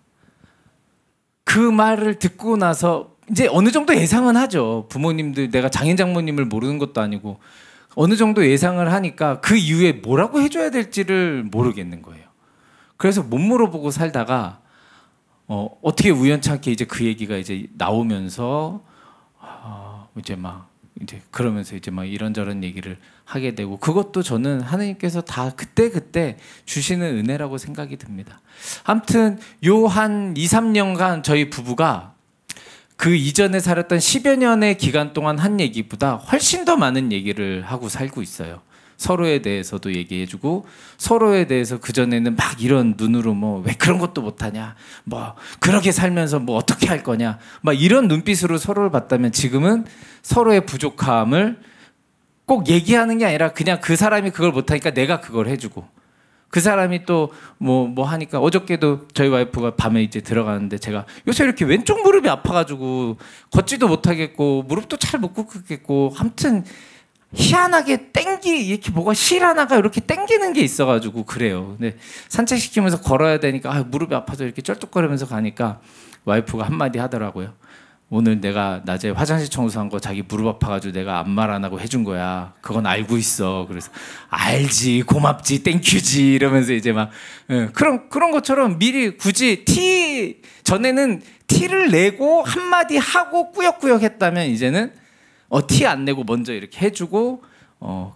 그 말을 듣고 나서 이제 어느 정도 예상은 하죠. 부모님들, 내가 장인 장모님을 모르는 것도 아니고 어느 정도 예상을 하니까 그 이후에 뭐라고 해줘야 될지를 모르겠는 거예요. 그래서 못 물어보고 살다가 어떻게 우연찮게 이제 그 얘기가 이제 나오면서 이제 막 이제 그러면서 이제 막 이런저런 얘기를 하게 되고, 그것도 저는 하나님께서 다 그때그때 주시는 은혜라고 생각이 듭니다. 아무튼 요 한 2, 3년간 저희 부부가 그 이전에 살았던 10여 년의 기간 동안 한 얘기보다 훨씬 더 많은 얘기를 하고 살고 있어요. 서로에 대해서도 얘기해주고, 서로에 대해서 그전에는 막 이런 눈으로 뭐 왜 그런 것도 못하냐, 뭐 그렇게 살면서 뭐 어떻게 할 거냐 막 이런 눈빛으로 서로를 봤다면, 지금은 서로의 부족함을 꼭 얘기하는 게 아니라 그냥 그 사람이 그걸 못하니까 내가 그걸 해주고, 그 사람이 또 뭐 하니까, 어저께도 저희 와이프가 밤에 이제 들어가는데 제가 요새 이렇게 왼쪽 무릎이 아파가지고 걷지도 못하겠고 무릎도 잘 못 꿇겠고 아무튼 희한하게 이렇게 뭐가 실 하나가 이렇게 땡기는 게 있어가지고 그래요. 근데 산책시키면서 걸어야 되니까 무릎이 아파서 이렇게 쩔뚝거리면서 가니까 와이프가 한마디 하더라고요. 오늘 내가 낮에 화장실 청소한 거 자기 무릎 아파가지고 내가 아무 말 안 하고 해준 거야. 그건 알고 있어. 그래서 알지, 고맙지, 땡큐지 이러면서 이제 막 그런 것처럼 미리 굳이 전에는 티를 내고 한마디 하고 꾸역꾸역 했다면, 이제는 티 안 내고 먼저 이렇게 해주고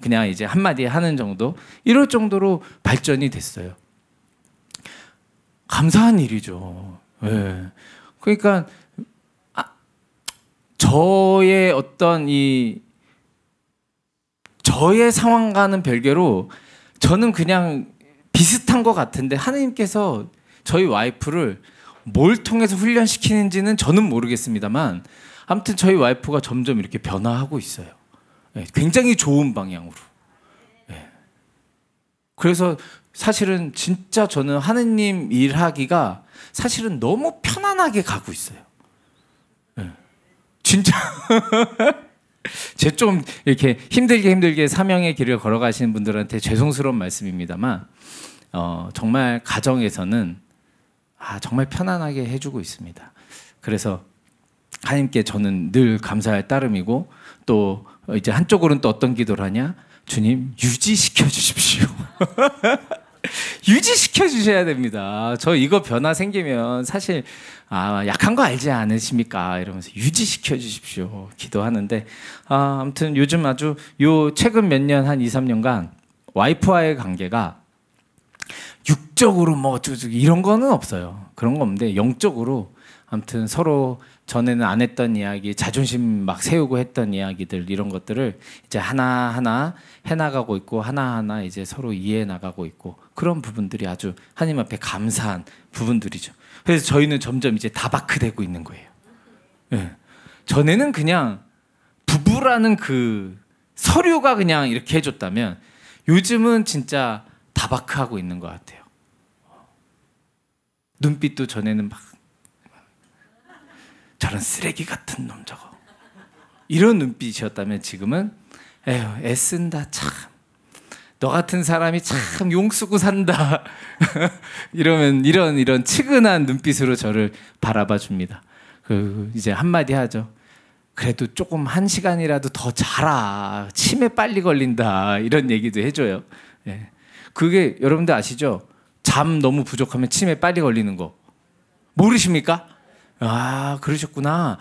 그냥 이제 한마디 하는 정도, 이럴 정도로 발전이 됐어요. 감사한 일이죠. 네. 그러니까 저의 어떤 저의 상황과는 별개로 저는 그냥 비슷한 것 같은데, 하나님께서 저희 와이프를 뭘 통해서 훈련시키는지는 저는 모르겠습니다만, 아무튼 저희 와이프가 점점 이렇게 변화하고 있어요. 굉장히 좋은 방향으로. 그래서 사실은 진짜 저는 하느님 일하기가 사실은 너무 편안하게 가고 있어요. 진짜 제 좀 이렇게 힘들게 사명의 길을 걸어가시는 분들한테 죄송스러운 말씀입니다만 정말 가정에서는 정말 편안하게 해주고 있습니다. 그래서 하나님께 저는 늘 감사할 따름이고, 또 이제 한쪽으로는 또 어떤 기도를 하냐, 주님 유지시켜 주십시오. 유지시켜 주셔야 됩니다. 저 이거 변화 생기면 사실 약한 거 알지 않으십니까 이러면서 유지시켜 주십시오 기도하는데, 아무튼 요즘 아주 최근 몇 년 한 2, 3년간 와이프와의 관계가 육적으로 뭐 어쩌고 이런 거는 없어요. 그런 거 없는데 영적으로 아무튼 서로 전에는 안 했던 이야기, 자존심 막 세우고 했던 이야기들 이런 것들을 이제 하나하나 해나가고 있고 하나하나 이제 서로 이해해 나가고 있고 그런 부분들이 아주 하나님 앞에 감사한 부분들이죠. 그래서 저희는 점점 이제 다바크되고 있는 거예요. 네. 전에는 그냥 부부라는 그 서류가 그냥 이렇게 해줬다면 요즘은 진짜 다바크하고 있는 것 같아요. 눈빛도 전에는 막 저런 쓰레기 같은 놈 저거 이런 눈빛이었다면 지금은 에휴 애쓴다, 참 너 같은 사람이 참 용쓰고 산다 이러면 이런 치근한 눈빛으로 저를 바라봐 줍니다. 그 이제 한마디 하죠. 그래도 조금 한 시간이라도 더 자라, 치매 빨리 걸린다 이런 얘기도 해줘요. 예. 그게 여러분들 아시죠? 잠 너무 부족하면 치매 빨리 걸리는 거 모르십니까? 아 그러셨구나.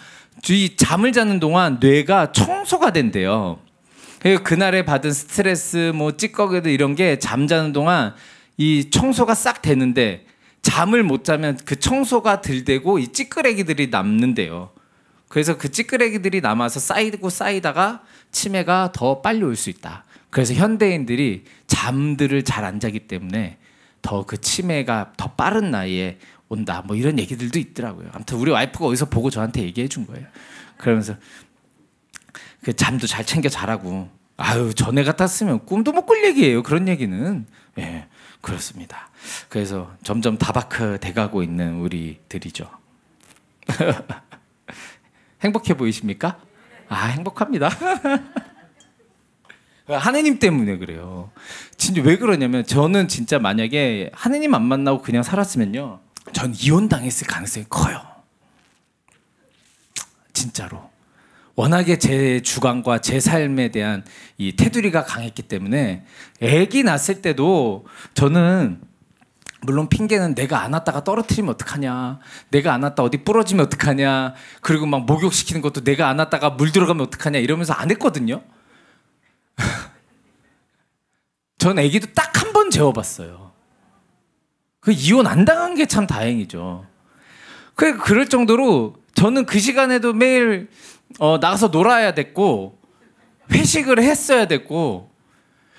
이 잠을 자는 동안 뇌가 청소가 된대요. 그날에 받은 스트레스 뭐 찌꺼기들 이런 게 잠자는 동안 이 청소가 싹 되는데 잠을 못 자면 그 청소가 들되고 이 찌끄레기들이 남는데요. 그래서 그 찌끄레기들이 남아서 쌓이고 쌓이다가 치매가 더 빨리 올 수 있다. 그래서 현대인들이 잠들을 잘 안 자기 때문에 더 그 치매가 더 빠른 나이에 온다. 뭐 이런 얘기들도 있더라고요. 아무튼 우리 와이프가 어디서 보고 저한테 얘기해 준 거예요. 그러면서 그 잠도 잘 챙겨 자라고. 아유 전에 같았으면 꿈도 못 꿀 얘기예요. 그런 얘기는. 예, 그렇습니다. 그래서 점점 다바크 돼가고 있는 우리들이죠. 행복해 보이십니까? 아 행복합니다. 하느님 때문에 그래요. 진짜 왜 그러냐면 저는 진짜 만약에 하느님 안 만나고 그냥 살았으면요 전 이혼당했을 가능성이 커요. 진짜로. 워낙에 제 주관과 제 삶에 대한 이 테두리가 강했기 때문에 애기 낳았을 때도 저는 물론 핑계는 내가 안 왔다가 떨어뜨리면 어떡하냐, 내가 안 왔다 어디 부러지면 어떡하냐, 그리고 막 목욕시키는 것도 내가 안 왔다가 물 들어가면 어떡하냐 이러면서 안 했거든요. 전 애기도 딱 한 번 재워봤어요. 그 이혼 안 당한 게 참 다행이죠. 그럴 정도로 저는 그 시간에도 매일 나가서 놀아야 됐고 회식을 했어야 됐고,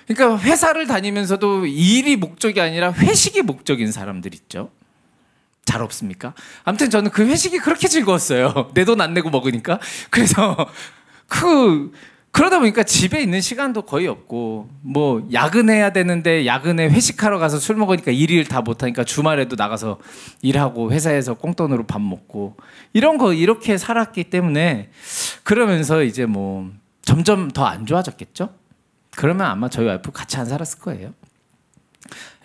그러니까 회사를 다니면서도 일이 목적이 아니라 회식이 목적인 사람들 있죠. 잘 없습니까? 아무튼 저는 그 회식이 그렇게 즐거웠어요. 내 돈 안 내고 먹으니까. 그래서 그러다 보니까 집에 있는 시간도 거의 없고, 뭐 야근해야 되는데 야근에 회식하러 가서 술 먹으니까 일을 다 못하니까 주말에도 나가서 일하고 회사에서 꽁돈으로 밥 먹고 이런 거 이렇게 살았기 때문에, 그러면서 이제 뭐 점점 더 안 좋아졌겠죠? 그러면 아마 저희 와이프 같이 안 살았을 거예요.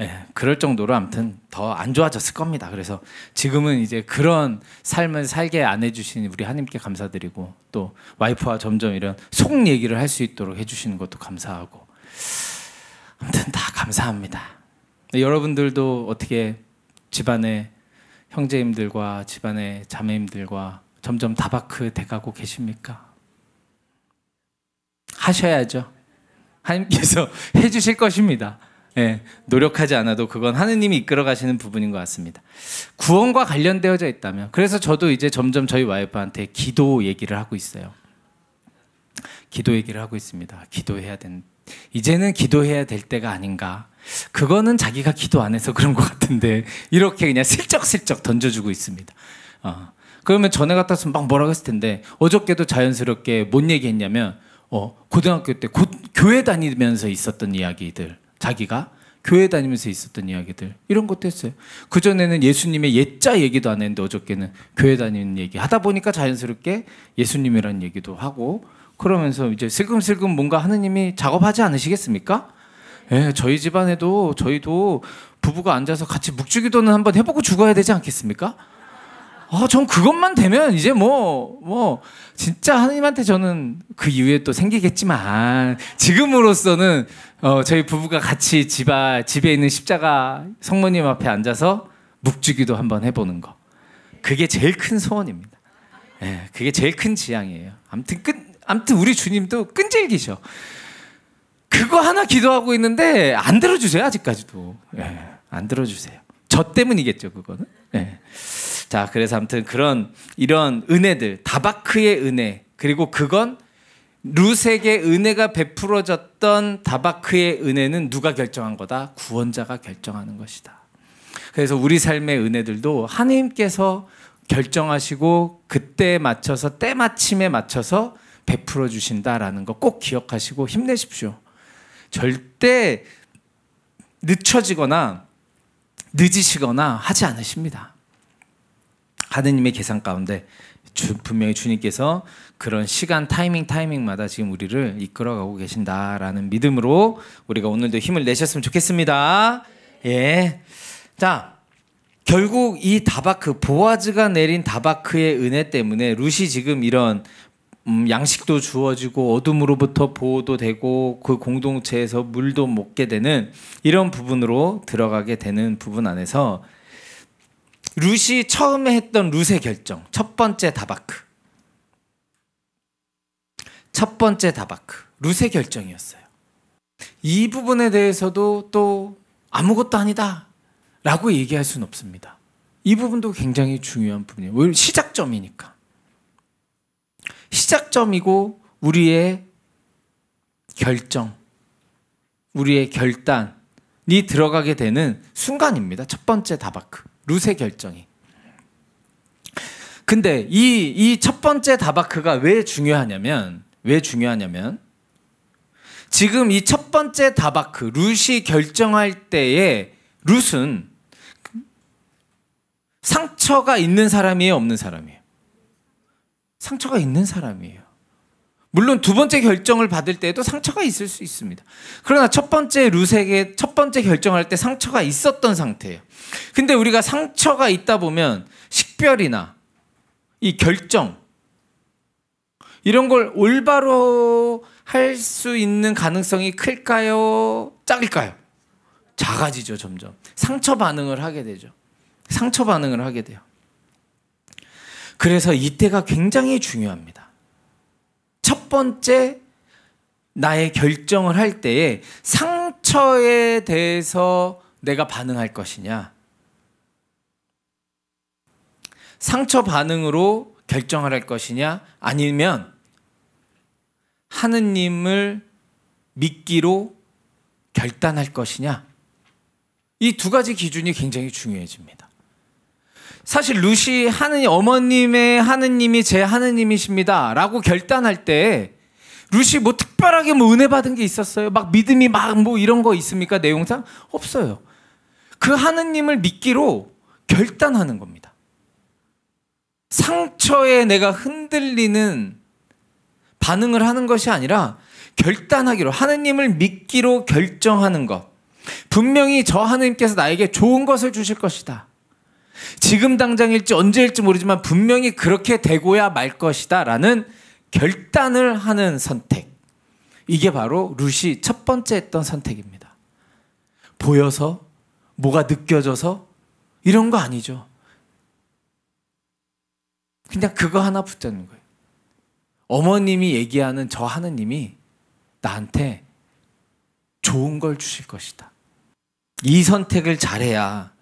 예, 그럴 정도로 아무튼 더 안 좋아졌을 겁니다. 그래서 지금은 이제 그런 삶을 살게 안 해주신 우리 하나님께 감사드리고, 또 와이프와 점점 이런 속 얘기를 할 수 있도록 해주시는 것도 감사하고, 아무튼 다 감사합니다. 여러분들도 어떻게 집안의 형제님들과 집안의 자매님들과 점점 다바크 돼가고 계십니까? 하셔야죠. 하나님께서 해주실 것입니다. 예, 노력하지 않아도 그건 하느님이 이끌어 가시는 부분인 것 같습니다. 구원과 관련되어져 있다면. 그래서 저도 이제 점점 저희 와이프한테 기도 얘기를 하고 있어요. 기도 얘기를 하고 있습니다. 이제는 기도해야 될 때가 아닌가. 그거는 자기가 기도 안 해서 그런 것 같은데 이렇게 그냥 슬쩍슬쩍 던져주고 있습니다. 그러면 전에 같았으면 막 뭐라고 했을 텐데, 어저께도 자연스럽게 뭔 얘기했냐면 고등학교 때 교회 다니면서 있었던 이야기들, 자기가 교회 다니면서 있었던 이야기들 이런 것도 했어요. 그전에는 예수님의 옛자 얘기도 안 했는데 어저께는 교회 다니는 얘기 하다 보니까 자연스럽게 예수님이라는 얘기도 하고, 그러면서 이제 슬금슬금 뭔가 하느님이 작업하지 않으시겠습니까? 예, 저희 집안에도 저희도 부부가 앉아서 같이 묵주기도는 한번 해보고 죽어야 되지 않겠습니까? 전 그것만 되면 이제 진짜 하느님한테 저는 그 이후에 또 생기겠지만, 지금으로서는 저희 부부가 같이 집에 있는 십자가 성모님 앞에 앉아서 묵주기도 한번 해보는 거. 그게 제일 큰 소원입니다. 예, 그게 제일 큰 지향이에요. 아무튼 우리 주님도 끈질기셔. 그거 하나 기도하고 있는데 안 들어주세요, 아직까지도. 예, 안 들어주세요. 저 때문이겠죠, 그거는. 네. 자, 그래서 아무튼 그런 이런 은혜들, 다바크의 은혜, 그리고 그건 룻에게 은혜가 베풀어졌던 다바크의 은혜는 누가 결정한 거다? 구원자가 결정하는 것이다. 그래서 우리 삶의 은혜들도 하나님께서 결정하시고 그때에 맞춰서, 때마침에 맞춰서 베풀어 주신다라는 거 꼭 기억하시고 힘내십시오. 절대 늦춰지거나 늦으시거나 하지 않으십니다. 하느님의 계산 가운데 분명히 주님께서 그런 시간, 타이밍마다 지금 우리를 이끌어가고 계신다라는 믿음으로 우리가 오늘도 힘을 내셨으면 좋겠습니다. 예. 자, 결국 이 다바크, 보아즈가 내린 다바크의 은혜 때문에 룻이 지금 이런 양식도 주어지고 어둠으로부터 보호도 되고 그 공동체에서 물도 먹게 되는 이런 부분으로 들어가게 되는 부분 안에서 룻이 처음에 했던 룻의 결정, 첫 번째 다바크 룻의 결정이었어요. 이 부분에 대해서도 또 아무것도 아니다 라고 얘기할 수는 없습니다. 이 부분도 굉장히 중요한 부분이에요. 시작점이니까. 시작점이고 우리의 결정, 우리의 결단이 들어가게 되는 순간입니다. 첫 번째 다바크, 룻의 결정이. 근데 이 첫 번째 다바크가 왜 중요하냐면 지금 이 첫 번째 다바크, 룻이 결정할 때에 룻은 상처가 있는 사람이에요, 없는 사람이에요? 상처가 있는 사람이에요. 물론 두 번째 결정을 받을 때에도 상처가 있을 수 있습니다. 그러나 첫 번째 룻에게 첫 번째 결정할 때 상처가 있었던 상태예요. 근데 우리가 상처가 있다 보면 식별이나 이 결정 이런 걸 올바로 할 수 있는 가능성이 클까요? 작을까요? 작아지죠, 점점. 상처 반응을 하게 돼요. 그래서 이때가 굉장히 중요합니다. 첫 번째 나의 결정을 할 때에 상처에 대해서 내가 반응할 것이냐, 상처 반응으로 결정을 할 것이냐, 아니면 하느님을 믿기로 결단할 것이냐, 이 두 가지 기준이 굉장히 중요해집니다. 사실 룻이 하느님, 어머님의 하느님이 제 하느님이십니다 라고 결단할 때 룻이 뭐 특별하게 뭐 은혜 받은 게 있었어요? 막 믿음이 막 뭐 이런 거 있습니까? 내용상? 없어요. 그 하느님을 믿기로 결단하는 겁니다. 상처에 내가 흔들리는 반응을 하는 것이 아니라 결단하기로, 하느님을 믿기로 결정하는 것. 분명히 저 하느님께서 나에게 좋은 것을 주실 것이다. 지금 당장일지 언제일지 모르지만 분명히 그렇게 되고야 말 것이다 라는 결단을 하는 선택. 이게 바로 룻이 첫 번째 했던 선택입니다. 보여서, 뭐가 느껴져서 이런 거 아니죠. 그냥 그거 하나 붙잡는 거예요. 어머님이 얘기하는 저 하느님이 나한테 좋은 걸 주실 것이다. 이 선택을 잘해야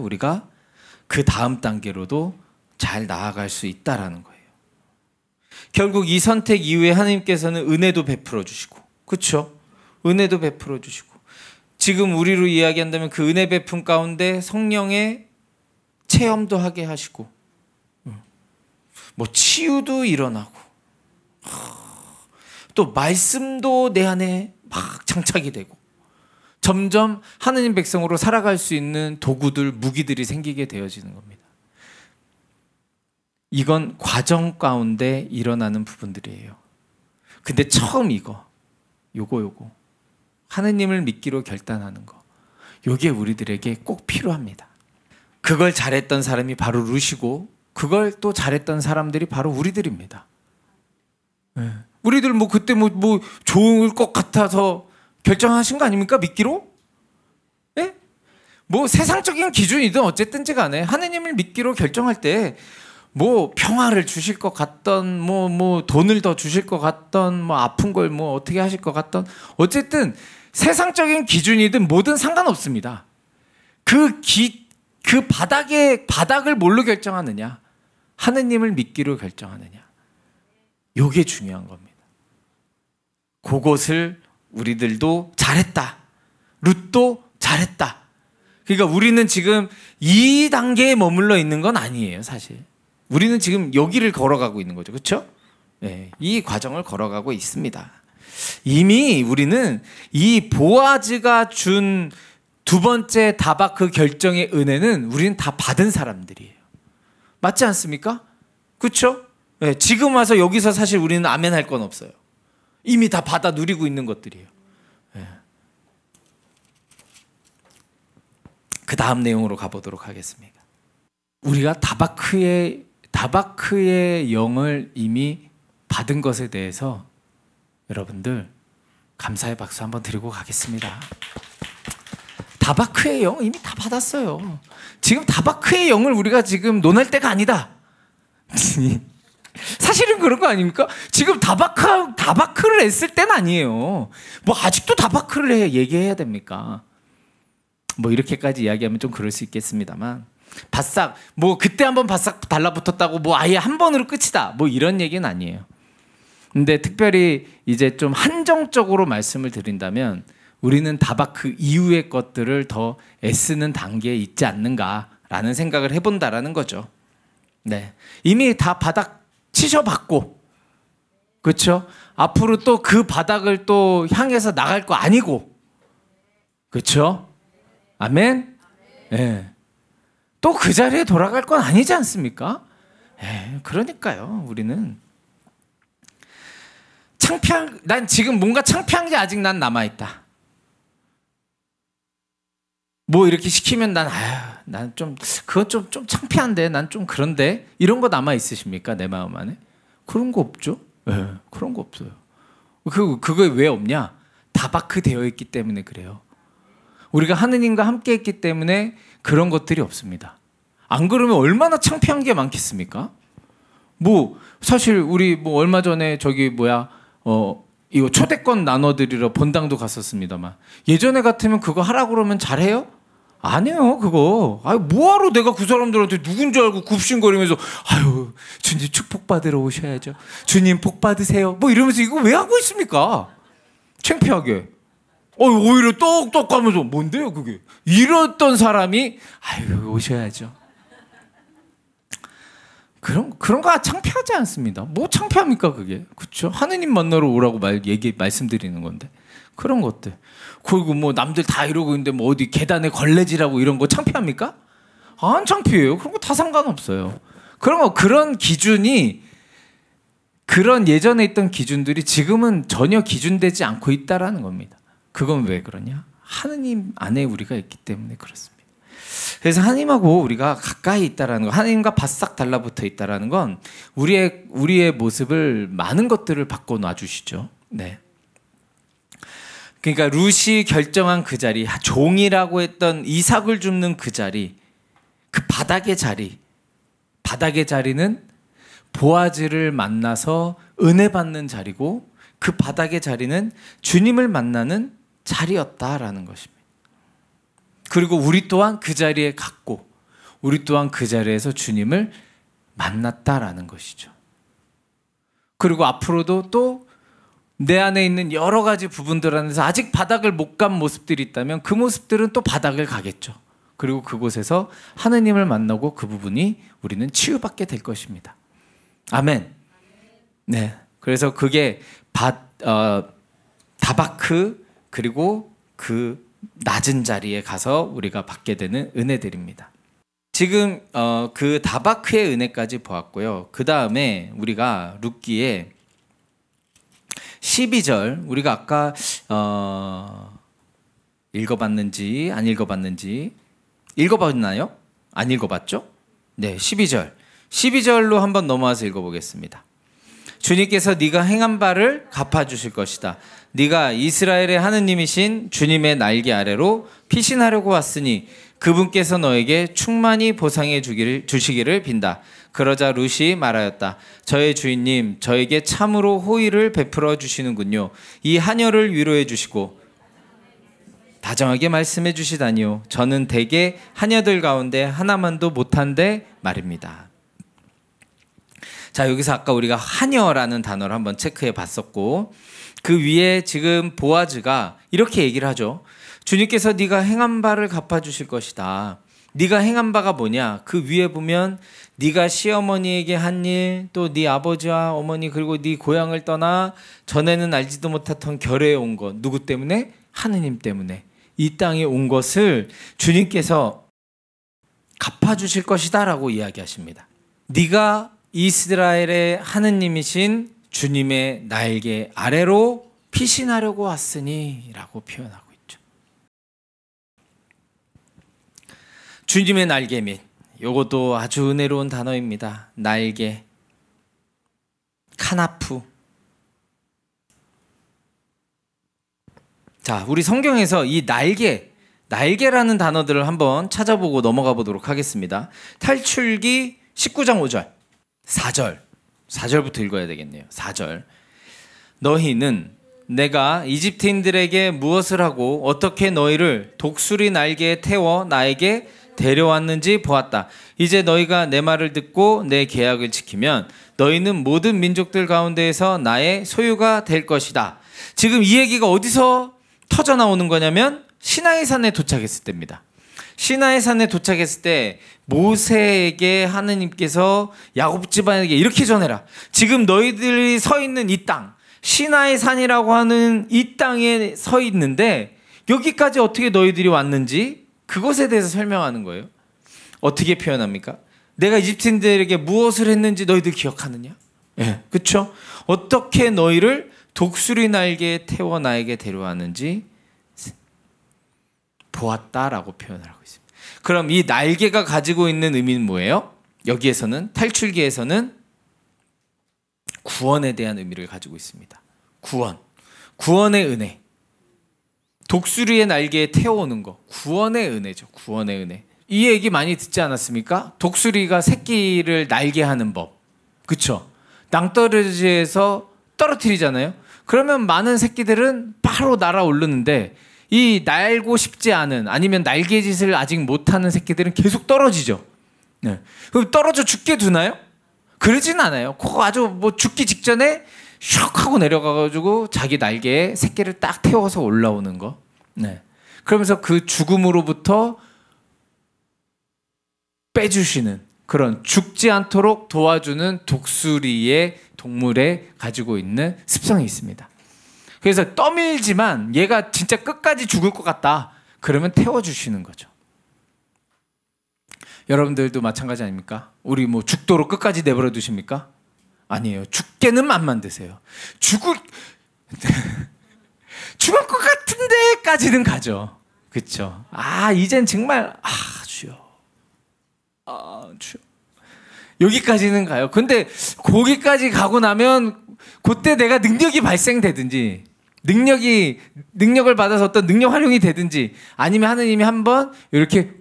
우리가 그 다음 단계로도 잘 나아갈 수 있다라는 거예요. 결국 이 선택 이후에 하나님께서는 은혜도 베풀어 주시고, 그렇죠? 은혜도 베풀어 주시고, 지금 우리로 이야기한다면 그 은혜 베품 가운데 성령의 체험도 하게 하시고, 뭐 치유도 일어나고, 또 말씀도 내 안에 막 장착이 되고, 점점 하느님 백성으로 살아갈 수 있는 도구들, 무기들이 생기게 되어지는 겁니다. 이건 과정 가운데 일어나는 부분들이에요. 근데 처음 요거 하느님을 믿기로 결단하는 거, 요게 우리들에게 꼭 필요합니다. 그걸 잘했던 사람이 바로 룻이고, 그걸 또 잘했던 사람들이 바로 우리들입니다. 네. 우리들 뭐 그때 뭐 좋을 것 같아서 결정하신 거 아닙니까? 믿기로? 예? 뭐 세상적인 기준이든 어쨌든지 간에 하느님을 믿기로 결정할 때 뭐 평화를 주실 것 같던, 뭐 돈을 더 주실 것 같던, 뭐 아픈 걸 뭐 어떻게 하실 것 같던, 어쨌든 세상적인 기준이든 뭐든 상관없습니다. 그 바닥을 뭘로 결정하느냐? 하느님을 믿기로 결정하느냐? 요게 중요한 겁니다. 그것을 우리들도 잘했다. 룻도 잘했다. 그러니까 우리는 지금 이 단계에 머물러 있는 건 아니에요, 사실. 우리는 지금 여기를 걸어가고 있는 거죠. 그렇죠? 네, 이 과정을 걸어가고 있습니다. 이미 우리는 이 보아즈가 준 두 번째 다박 그 결정의 은혜는 우리는 다 받은 사람들이에요. 맞지 않습니까? 그렇죠? 네, 지금 와서 여기서 사실 우리는 아멘 할 건 없어요. 이미 다 받아 누리고 있는 것들이에요. 네. 그 다음 내용으로 가보도록 하겠습니다. 우리가 다바크의 영을 이미 받은 것에 대해서 여러분들 감사의 박수 한번 드리고 가겠습니다. 다바크의 영 이미 다 받았어요. 지금 다바크의 영을 우리가 지금 논할 때가 아니다. 사실은 그런 거 아닙니까? 지금 다바크를 했을 때는 아니에요. 뭐 아직도 다바크를 얘기해야 됩니까? 뭐 이렇게까지 이야기하면 좀 그럴 수 있겠습니다만, 바싹 뭐 그때 한번 바싹 달라붙었다고 뭐 아예 한 번으로 끝이다 뭐 이런 얘기는 아니에요. 근데 특별히 이제 좀 한정적으로 말씀을 드린다면, 우리는 다바크 이후의 것들을 더 애쓰는 단계에 있지 않는가라는 생각을 해본다라는 거죠. 네, 이미 다 바닥 치셔봤고, 그렇죠? 앞으로 또 그 바닥을 또 향해서 나갈 거 아니고, 그렇죠? 아멘? 예. 네. 또 그 자리에 돌아갈 건 아니지 않습니까? 예, 그러니까요. 우리는 난 지금 뭔가 창피한 게 아직 난 남아있다. 뭐 이렇게 시키면 난 아휴, 난 좀 그건 좀 창피한데, 난 좀 그런데, 이런 거 남아있으십니까? 내 마음 안에? 그런 거 없죠? 예, 그런 거 없어요. 그게 왜 없냐? 다바크 되어 있기 때문에 그래요. 우리가 하느님과 함께 했기 때문에 그런 것들이 없습니다. 안 그러면 얼마나 창피한 게 많겠습니까? 뭐 사실 우리 뭐 얼마 전에 저기 이거 초대권 나눠드리러 본당도 갔었습니다만, 예전에 같으면 그거 하라고 그러면 잘해요? 안 해요, 그거. 아유, 뭐하러 내가 그 사람들한테 누군지 알고 굽신거리면서 아유, 주님 축복받으러 오셔야죠, 주님 복받으세요 뭐 이러면서 이거 왜 하고 있습니까? 창피하게. 오히려 똑똑 하면서 뭔데요 그게? 이랬던 사람이 아유, 오셔야죠. 그런 거 창피하지 않습니다. 뭐 창피합니까 그게? 그렇죠? 하느님 만나러 오라고 말씀드리는 건데, 그런 것들. 그리고 뭐 남들 다 이러고 있는데 뭐 어디 계단에 걸레질하고 이런 거 창피합니까? 안 창피해요. 그런 거 다 상관없어요. 그런 기준이, 그런 예전에 있던 기준들이 지금은 전혀 기준되지 않고 있다라는 겁니다. 그건 왜 그러냐? 하느님 안에 우리가 있기 때문에 그렇습니다. 그래서 하느님하고 우리가 가까이 있다라는 거, 하느님과 바싹 달라붙어 있다라는 건 우리의 모습을, 많은 것들을 바꿔놔 주시죠. 네. 그러니까 룻이 결정한 그 자리, 종이라고 했던 이삭을 줍는 그 자리, 그 바닥의 자리, 바닥의 자리는 보아즈를 만나서 은혜 받는 자리고, 그 바닥의 자리는 주님을 만나는 자리였다라는 것입니다. 그리고 우리 또한 그 자리에 갔고, 우리 또한 그 자리에서 주님을 만났다라는 것이죠. 그리고 앞으로도 또 내 안에 있는 여러 가지 부분들 안에서 아직 바닥을 못 간 모습들이 있다면, 그 모습들은 또 바닥을 가겠죠. 그리고 그곳에서 하느님을 만나고 그 부분이 우리는 치유받게 될 것입니다. 아멘. 네. 그래서 그게 다바크, 그리고 그 낮은 자리에 가서 우리가 받게 되는 은혜들입니다. 지금 그 다바크의 은혜까지 보았고요. 그 다음에 우리가 룻기에 12절, 우리가 아까 읽어봤는지 안 읽어봤는지, 읽어봤나요? 안 읽어봤죠? 네, 12절로 한번 넘어와서 읽어보겠습니다. 주님께서 네가 행한 바를 갚아주실 것이다. 네가 이스라엘의 하느님이신 주님의 날개 아래로 피신하려고 왔으니 그분께서 너에게 충만히 보상해 주시기를 빈다. 그러자 룻이 말하였다. 저의 주인님, 저에게 참으로 호의를 베풀어 주시는군요. 이 하녀를 위로해 주시고 다정하게 말씀해 주시다니요. 저는 대개 하녀들 가운데 하나만도 못한데 말입니다. 자, 여기서 아까 우리가 하녀라는 단어를 한번 체크해 봤었고, 그 위에 지금 보아즈가 이렇게 얘기를 하죠. 주님께서 네가 행한 바를 갚아주실 것이다. 네가 행한 바가 뭐냐? 그 위에 보면 네가 시어머니에게 한 일, 또 네 아버지와 어머니 그리고 네 고향을 떠나 전에는 알지도 못했던 결례에 온 것. 누구 때문에? 하느님 때문에. 이 땅에 온 것을 주님께서 갚아주실 것이다 라고 이야기하십니다. 네가 이스라엘의 하느님이신 주님의 날개 아래로 피신하려고 왔으니 라고 표현하고 있죠. 주님의 날개 밑, 요것도 아주 은혜로운 단어입니다. 날개, 카나프. 자, 우리 성경에서 이 날개, 날개라는 단어들을 한번 찾아보고 넘어가 보도록 하겠습니다. 탈출기 19장 5절 4절, 4절부터 읽어야 되겠네요. 4절. 너희는 내가 이집트인들에게 무엇을 하고 어떻게 너희를 독수리 날개에 태워 나에게 데려왔는지 보았다. 이제 너희가 내 말을 듣고 내 계약을 지키면 너희는 모든 민족들 가운데에서 나의 소유가 될 것이다. 지금 이 얘기가 어디서 터져나오는 거냐면 시나이 산에 도착했을 때입니다. 시나의 산에 도착했을 때 모세에게 하느님께서 야곱 집안에게 이렇게 전해라. 지금 너희들이 서 있는 이 땅, 시나의 산이라고 하는 이 땅에 서 있는데 여기까지 어떻게 너희들이 왔는지 그것에 대해서 설명하는 거예요. 어떻게 표현합니까? 내가 이집트인들에게 무엇을 했는지 너희들 기억하느냐? 예, 그렇죠? 어떻게 너희를 독수리 날개에 태워 나에게 데려왔는지 보았다라고 표현을 하고 있습니다. 그럼 이 날개가 가지고 있는 의미는 뭐예요? 여기에서는 탈출기에서는 구원에 대한 의미를 가지고 있습니다. 구원, 구원의 은혜. 독수리의 날개에 태워오는 거, 구원의 은혜죠. 구원의 은혜. 이 얘기 많이 듣지 않았습니까? 독수리가 새끼를 날개하는 법, 그쵸? 낭떠러지에서 떨어뜨리잖아요. 그러면 많은 새끼들은 바로 날아오르는데 이 날고 싶지 않은, 아니면 날개짓을 아직 못하는 새끼들은 계속 떨어지죠. 네. 그럼 떨어져 죽게 두나요? 그러진 않아요. 그거 아주 뭐 죽기 직전에 슉 하고 내려가가지고 자기 날개에 새끼를 딱 태워서 올라오는 거. 네. 그러면서 그 죽음으로부터 빼주시는, 그런 죽지 않도록 도와주는 독수리의, 동물에 가지고 있는 습성이 있습니다. 그래서 떠밀지만 얘가 진짜 끝까지 죽을 것 같다. 그러면 태워주시는 거죠. 여러분들도 마찬가지 아닙니까? 우리 뭐 죽도록 끝까지 내버려 두십니까? 아니에요. 죽게는 안 만드세요. 죽을 것 같은데까지는 가죠. 그쵸? 아, 이젠 정말, 아, 주여. 아, 주여. 여기까지는 가요. 근데 거기까지 가고 나면 그때 내가 능력이 발생되든지, 능력을 받아서 어떤 능력 활용이 되든지, 아니면 하느님이 한번 이렇게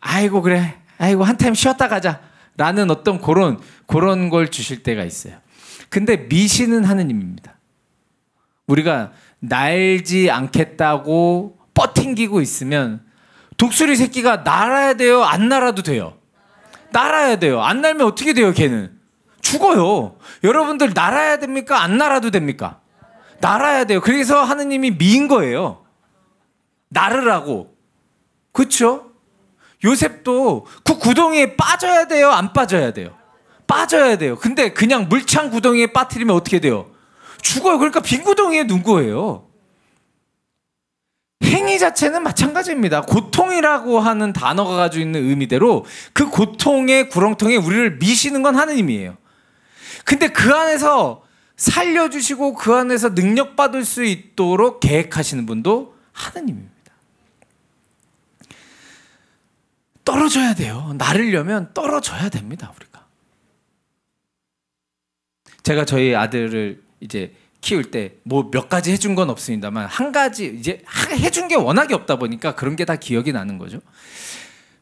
아이고 그래, 아이고 한 타임 쉬었다 가자라는 어떤 그런 걸 주실 때가 있어요. 근데 미시는 하느님입니다. 우리가 날지 않겠다고 뻗팅기고 있으면 독수리 새끼가 날아야 돼요, 안 날아도 돼요? 날아야 돼요. 안 날면 어떻게 돼요? 걔는 죽어요. 여러분들 날아야 됩니까? 안 날아도 됩니까? 날아야 돼요. 그래서 하느님이 미인 거예요. 날으라고. 그렇죠? 요셉도 그 구덩이에 빠져야 돼요, 안 빠져야 돼요? 빠져야 돼요. 근데 그냥 물창 구덩이에 빠뜨리면 어떻게 돼요? 죽어요. 그러니까 빈 구덩이에 눈 거예요. 행위 자체는 마찬가지입니다. 고통이라고 하는 단어가 가지고 있는 의미대로 그 고통의 구렁텅이에 우리를 미시는 건 하느님이에요. 근데 그 안에서 살려주시고 그 안에서 능력받을 수 있도록 계획하시는 분도 하느님입니다. 떨어져야 돼요. 나르려면 떨어져야 됩니다, 우리가. 제가 저희 아들을 이제 키울 때 뭐 몇 가지 해준 건 없습니다만 한 가지 이제 해준 게 워낙에 없다 보니까 그런 게 다 기억이 나는 거죠.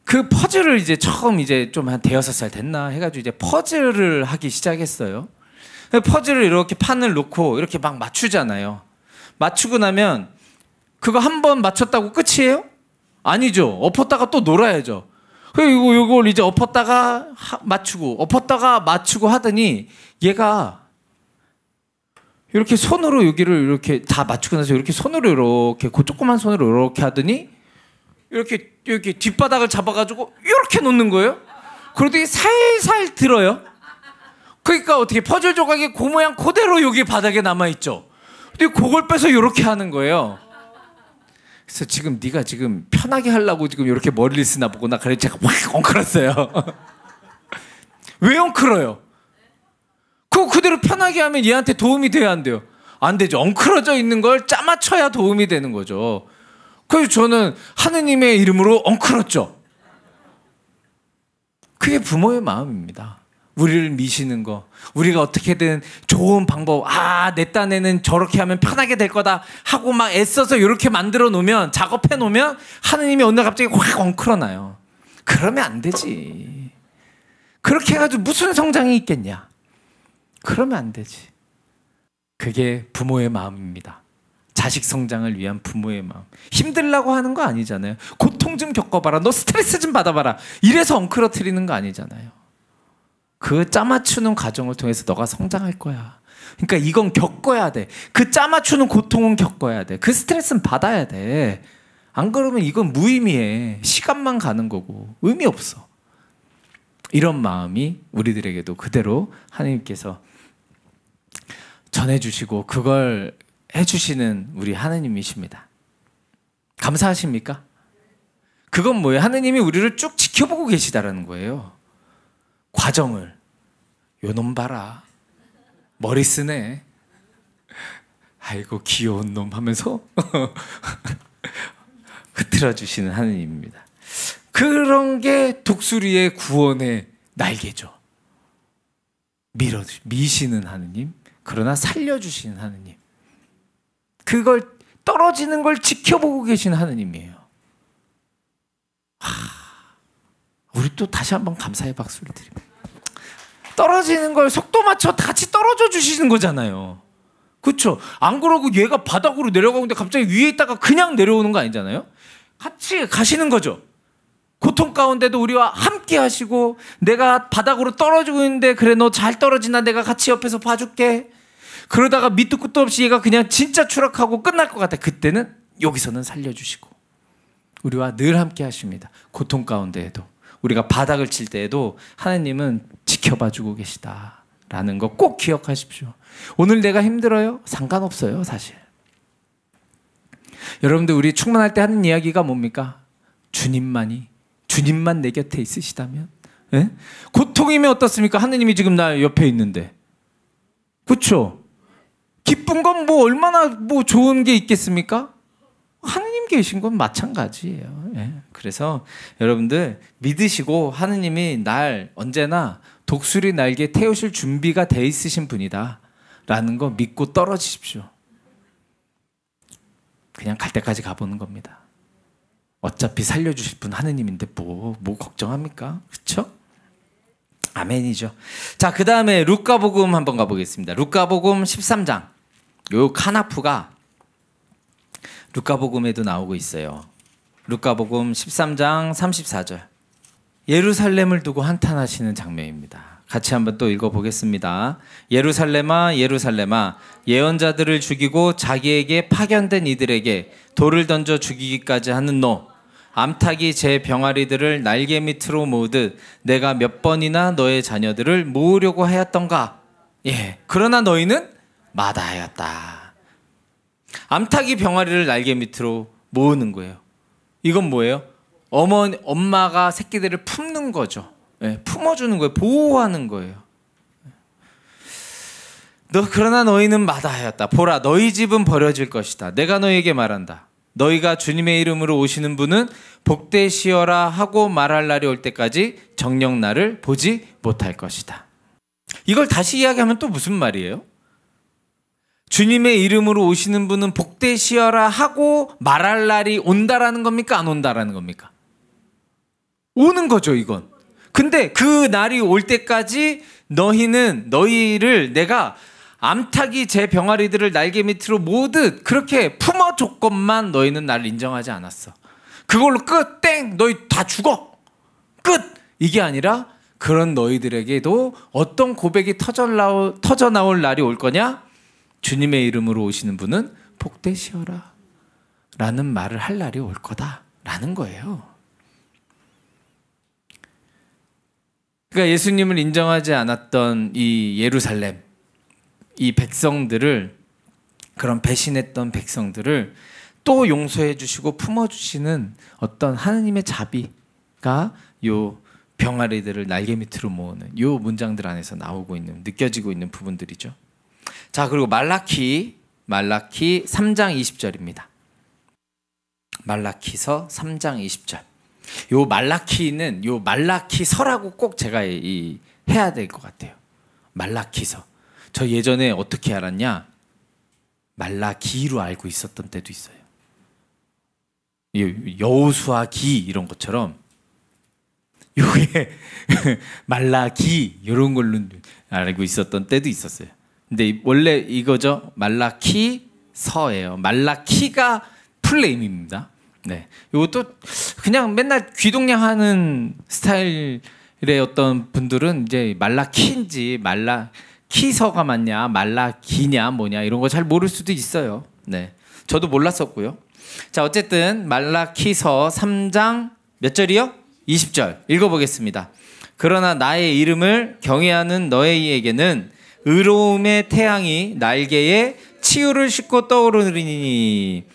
그 퍼즐을 이제 처음 이제 좀 한 5~6살 됐나 해가지고 이제 퍼즐을 하기 시작했어요. 퍼즐을 이렇게 판을 놓고 이렇게 막 맞추잖아요. 맞추고 나면 그거 한 번 맞췄다고 끝이에요? 아니죠. 엎었다가 또 놀아야죠. 그리고 이걸 이제 엎었다가 맞추고 엎었다가 맞추고 하더니 얘가 이렇게 손으로 여기를 이렇게 다 맞추고 나서 이렇게 손으로 이렇게 그 조그만 손으로 이렇게 하더니 이렇게 뒷바닥을 잡아가지고 이렇게 놓는 거예요. 그러더니 살살 들어요. 그러니까 어떻게 퍼즐 조각이 그 모양 그대로 여기 바닥에 남아있죠. 근데 그걸 빼서 이렇게 하는 거예요. 그래서 지금 네가 지금 편하게 하려고 지금 이렇게 머리를 쓰나 보구나. 그래서 제가 확 엉클었어요. 왜 엉클어요? 그거 그대로 편하게 하면 얘한테 도움이 돼야 안 돼요? 안 되죠. 엉클어져 있는 걸 짜맞춰야 도움이 되는 거죠. 그래서 저는 하느님의 이름으로 엉클었죠. 그게 부모의 마음입니다. 우리를 미시는 거, 우리가 어떻게든 좋은 방법, 아, 내 딴에는 저렇게 하면 편하게 될 거다 하고 막 애써서 이렇게 만들어 놓으면, 작업해 놓으면 하느님이 어느 날 갑자기 확 엉클어나요. 그러면 안 되지. 그렇게 해가지고 무슨 성장이 있겠냐. 그러면 안 되지. 그게 부모의 마음입니다. 자식 성장을 위한 부모의 마음. 힘들라고 하는 거 아니잖아요. 고통 좀 겪어봐라, 너 스트레스 좀 받아봐라, 이래서 엉클어뜨리는 거 아니잖아요. 그 짜맞추는 과정을 통해서 너가 성장할 거야. 그러니까 이건 겪어야 돼. 그 짜맞추는 고통은 겪어야 돼. 그 스트레스는 받아야 돼. 안 그러면 이건 무의미해. 시간만 가는 거고 의미 없어. 이런 마음이 우리들에게도 그대로 하느님께서 전해주시고 그걸 해주시는 우리 하느님이십니다. 감사하십니까? 그건 뭐예요? 하느님이 우리를 쭉 지켜보고 계시다라는 거예요. 과정을. 요놈 봐라, 머리 쓰네, 아이고 귀여운 놈 하면서 흐트러주시는 하느님입니다. 그런 게 독수리의 구원의 날개죠. 미시는 하느님, 그러나 살려주시는 하느님, 그걸 떨어지는 걸 지켜보고 계신 하느님이에요. 우리 또 다시 한번 감사의 박수를 드립니다. 떨어지는 걸 속도 맞춰 같이 떨어져 주시는 거잖아요. 그렇죠? 안 그러고 얘가 바닥으로 내려가는데 갑자기 위에 있다가 그냥 내려오는 거 아니잖아요. 같이 가시는 거죠. 고통 가운데도 우리와 함께 하시고, 내가 바닥으로 떨어지고 있는데 그래 너 잘 떨어지나, 내가 같이 옆에서 봐줄게. 그러다가 밑도 끝도 없이 얘가 그냥 진짜 추락하고 끝날 것 같아. 그때는 여기서는 살려주시고 우리와 늘 함께 하십니다. 고통 가운데에도, 우리가 바닥을 칠 때에도 하나님은 지켜봐주고 계시다라는 거 꼭 기억하십시오. 오늘 내가 힘들어요? 상관없어요, 사실. 여러분들, 우리 충만할 때 하는 이야기가 뭡니까? 주님만 내 곁에 있으시다면? 에? 고통이면 어떻습니까? 하느님이 지금 나 옆에 있는데. 그렇죠? 기쁜 건 뭐 얼마나 뭐 좋은 게 있겠습니까? 하느님 계신 건 마찬가지예요. 예. 그래서 여러분들 믿으시고, 하느님이 날 언제나 독수리 날개 태우실 준비가 돼 있으신 분이다 라는 거 믿고 떨어지십시오. 그냥 갈 때까지 가보는 겁니다. 어차피 살려주실 분 하느님인데 뭐 걱정합니까? 그렇죠? 아멘이죠. 자, 그 다음에 룻가복음 한번 가보겠습니다. 룻가복음 13장. 요 카나프가 룻가복음에도 나오고 있어요. 룻가복음 13장 34절. 예루살렘을 두고 한탄하시는 장면입니다. 같이 한번 또 읽어보겠습니다. 예루살렘아, 예루살렘아, 예언자들을 죽이고 자기에게 파견된 이들에게 돌을 던져 죽이기까지 하는 너, 암탉이 제 병아리들을 날개 밑으로 모으듯 내가 몇 번이나 너의 자녀들을 모으려고 하였던가. 예, 그러나 너희는 마다하였다. 암탉이 병아리를 날개 밑으로 모으는 거예요. 이건 뭐예요? 엄마가 새끼들을 품는 거죠. 예, 품어주는 거예요. 보호하는 거예요. 그러나 너희는 마다하였다. 보라, 너희 집은 버려질 것이다. 내가 너희에게 말한다. 너희가 주님의 이름으로 오시는 분은 복되시어라 하고 말할 날이 올 때까지 정녕 나를 보지 못할 것이다. 이걸 다시 이야기하면 또 무슨 말이에요? 주님의 이름으로 오시는 분은 복되시어라 하고 말할 날이 온다라는 겁니까? 안 온다라는 겁니까? 오는 거죠, 이건. 근데 그 날이 올 때까지 너희를 내가 암탉이 제 병아리들을 날개 밑으로 모듯 그렇게 품어줬건만 너희는 나를 인정하지 않았어. 그걸로 끝! 땡! 너희 다 죽어! 끝! 이게 아니라 그런 너희들에게도 어떤 고백이 터져나올 날이 올 거냐? 주님의 이름으로 오시는 분은 복되시어라 라는 말을 할 날이 올 거다 라는 거예요. 그러니까 예수님을 인정하지 않았던 이 예루살렘, 이 백성들을, 그런 배신했던 백성들을 또 용서해 주시고 품어주시는 어떤 하나님의 자비가 요 병아리들을 날개 밑으로 모으는 요 문장들 안에서 나오고 있는, 느껴지고 있는 부분들이죠. 자, 그리고 말라키 3장 20절입니다. 말라키서 3장 20절. 요 말라키는 요 말라키서라고 꼭 제가 해야 될 것 같아요. 말라키서. 저 예전에 어떻게 알았냐? 말라기로 알고 있었던 때도 있어요. 여호수아 기 이런 것처럼 요게 말라기 이런 걸로 알고 있었던 때도 있었어요. 근데 원래 이거죠. 말라키서예요. 말라키가 풀네임입니다. 네, 이것도 그냥 맨날 귀동냥하는 스타일의 어떤 분들은 이제 말라키인지 말라키서가 맞냐 말라기냐 뭐냐 이런 거 잘 모를 수도 있어요. 네, 저도 몰랐었고요. 자, 어쨌든 말라키서 3장 몇 절이요? 20절 읽어보겠습니다. 그러나 나의 이름을 경외하는 너희에게는 의로움의 태양이 날개에 치유를 싣고 떠오르리니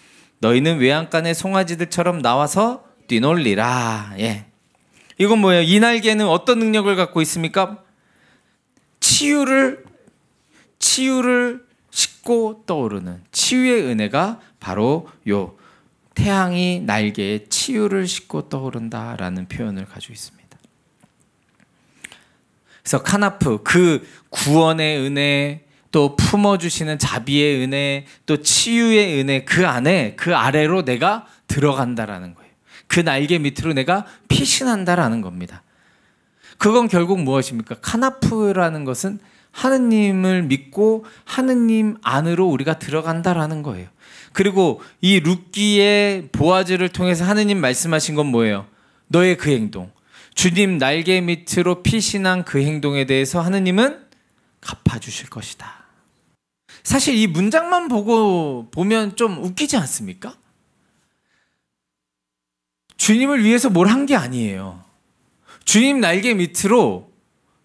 너희는 외양간의 송아지들처럼 나와서 뛰놀리라. 예, 이건 뭐예요? 이 날개는 어떤 능력을 갖고 있습니까? 치유를 싣고 떠오르는 치유의 은혜가 바로 요 태양이 날개에 치유를 싣고 떠오른다라는 표현을 가지고 있습니다. 그래서 카나프, 그 구원의 은혜, 또 품어주시는 자비의 은혜, 또 치유의 은혜, 그 안에, 그 아래로 내가 들어간다라는 거예요. 그 날개 밑으로 내가 피신한다라는 겁니다. 그건 결국 무엇입니까? 카나프라는 것은 하느님을 믿고 하느님 안으로 우리가 들어간다라는 거예요. 그리고 이 룻기의 보아즈를 통해서 하느님 말씀하신 건 뭐예요? 너의 그 행동, 주님 날개 밑으로 피신한 그 행동에 대해서 하느님은 갚아주실 것이다. 사실 이 문장만 보면 좀 웃기지 않습니까? 주님을 위해서 뭘 한 게 아니에요. 주님 날개 밑으로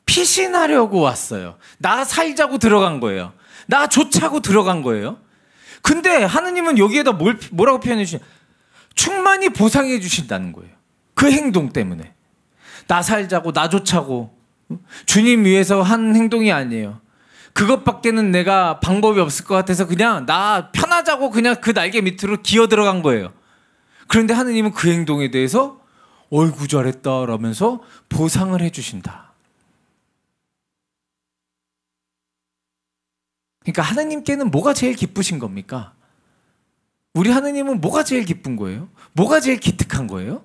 피신하려고 왔어요. 나 살자고 들어간 거예요. 나 조차고 들어간 거예요. 근데 하느님은 여기에다 뭐라고 표현해 주시냐? 충만히 보상해 주신다는 거예요. 그 행동 때문에. 나 살자고, 나 조차고, 주님 위해서 한 행동이 아니에요. 그것밖에는 내가 방법이 없을 것 같아서 그냥 나 편하자고 그냥 그 날개 밑으로 기어 들어간 거예요. 그런데 하느님은 그 행동에 대해서 어이구 잘했다 라면서 보상을 해주신다. 그러니까 하느님께는 뭐가 제일 기쁘신 겁니까? 우리 하느님은 뭐가 제일 기쁜 거예요? 뭐가 제일 기특한 거예요?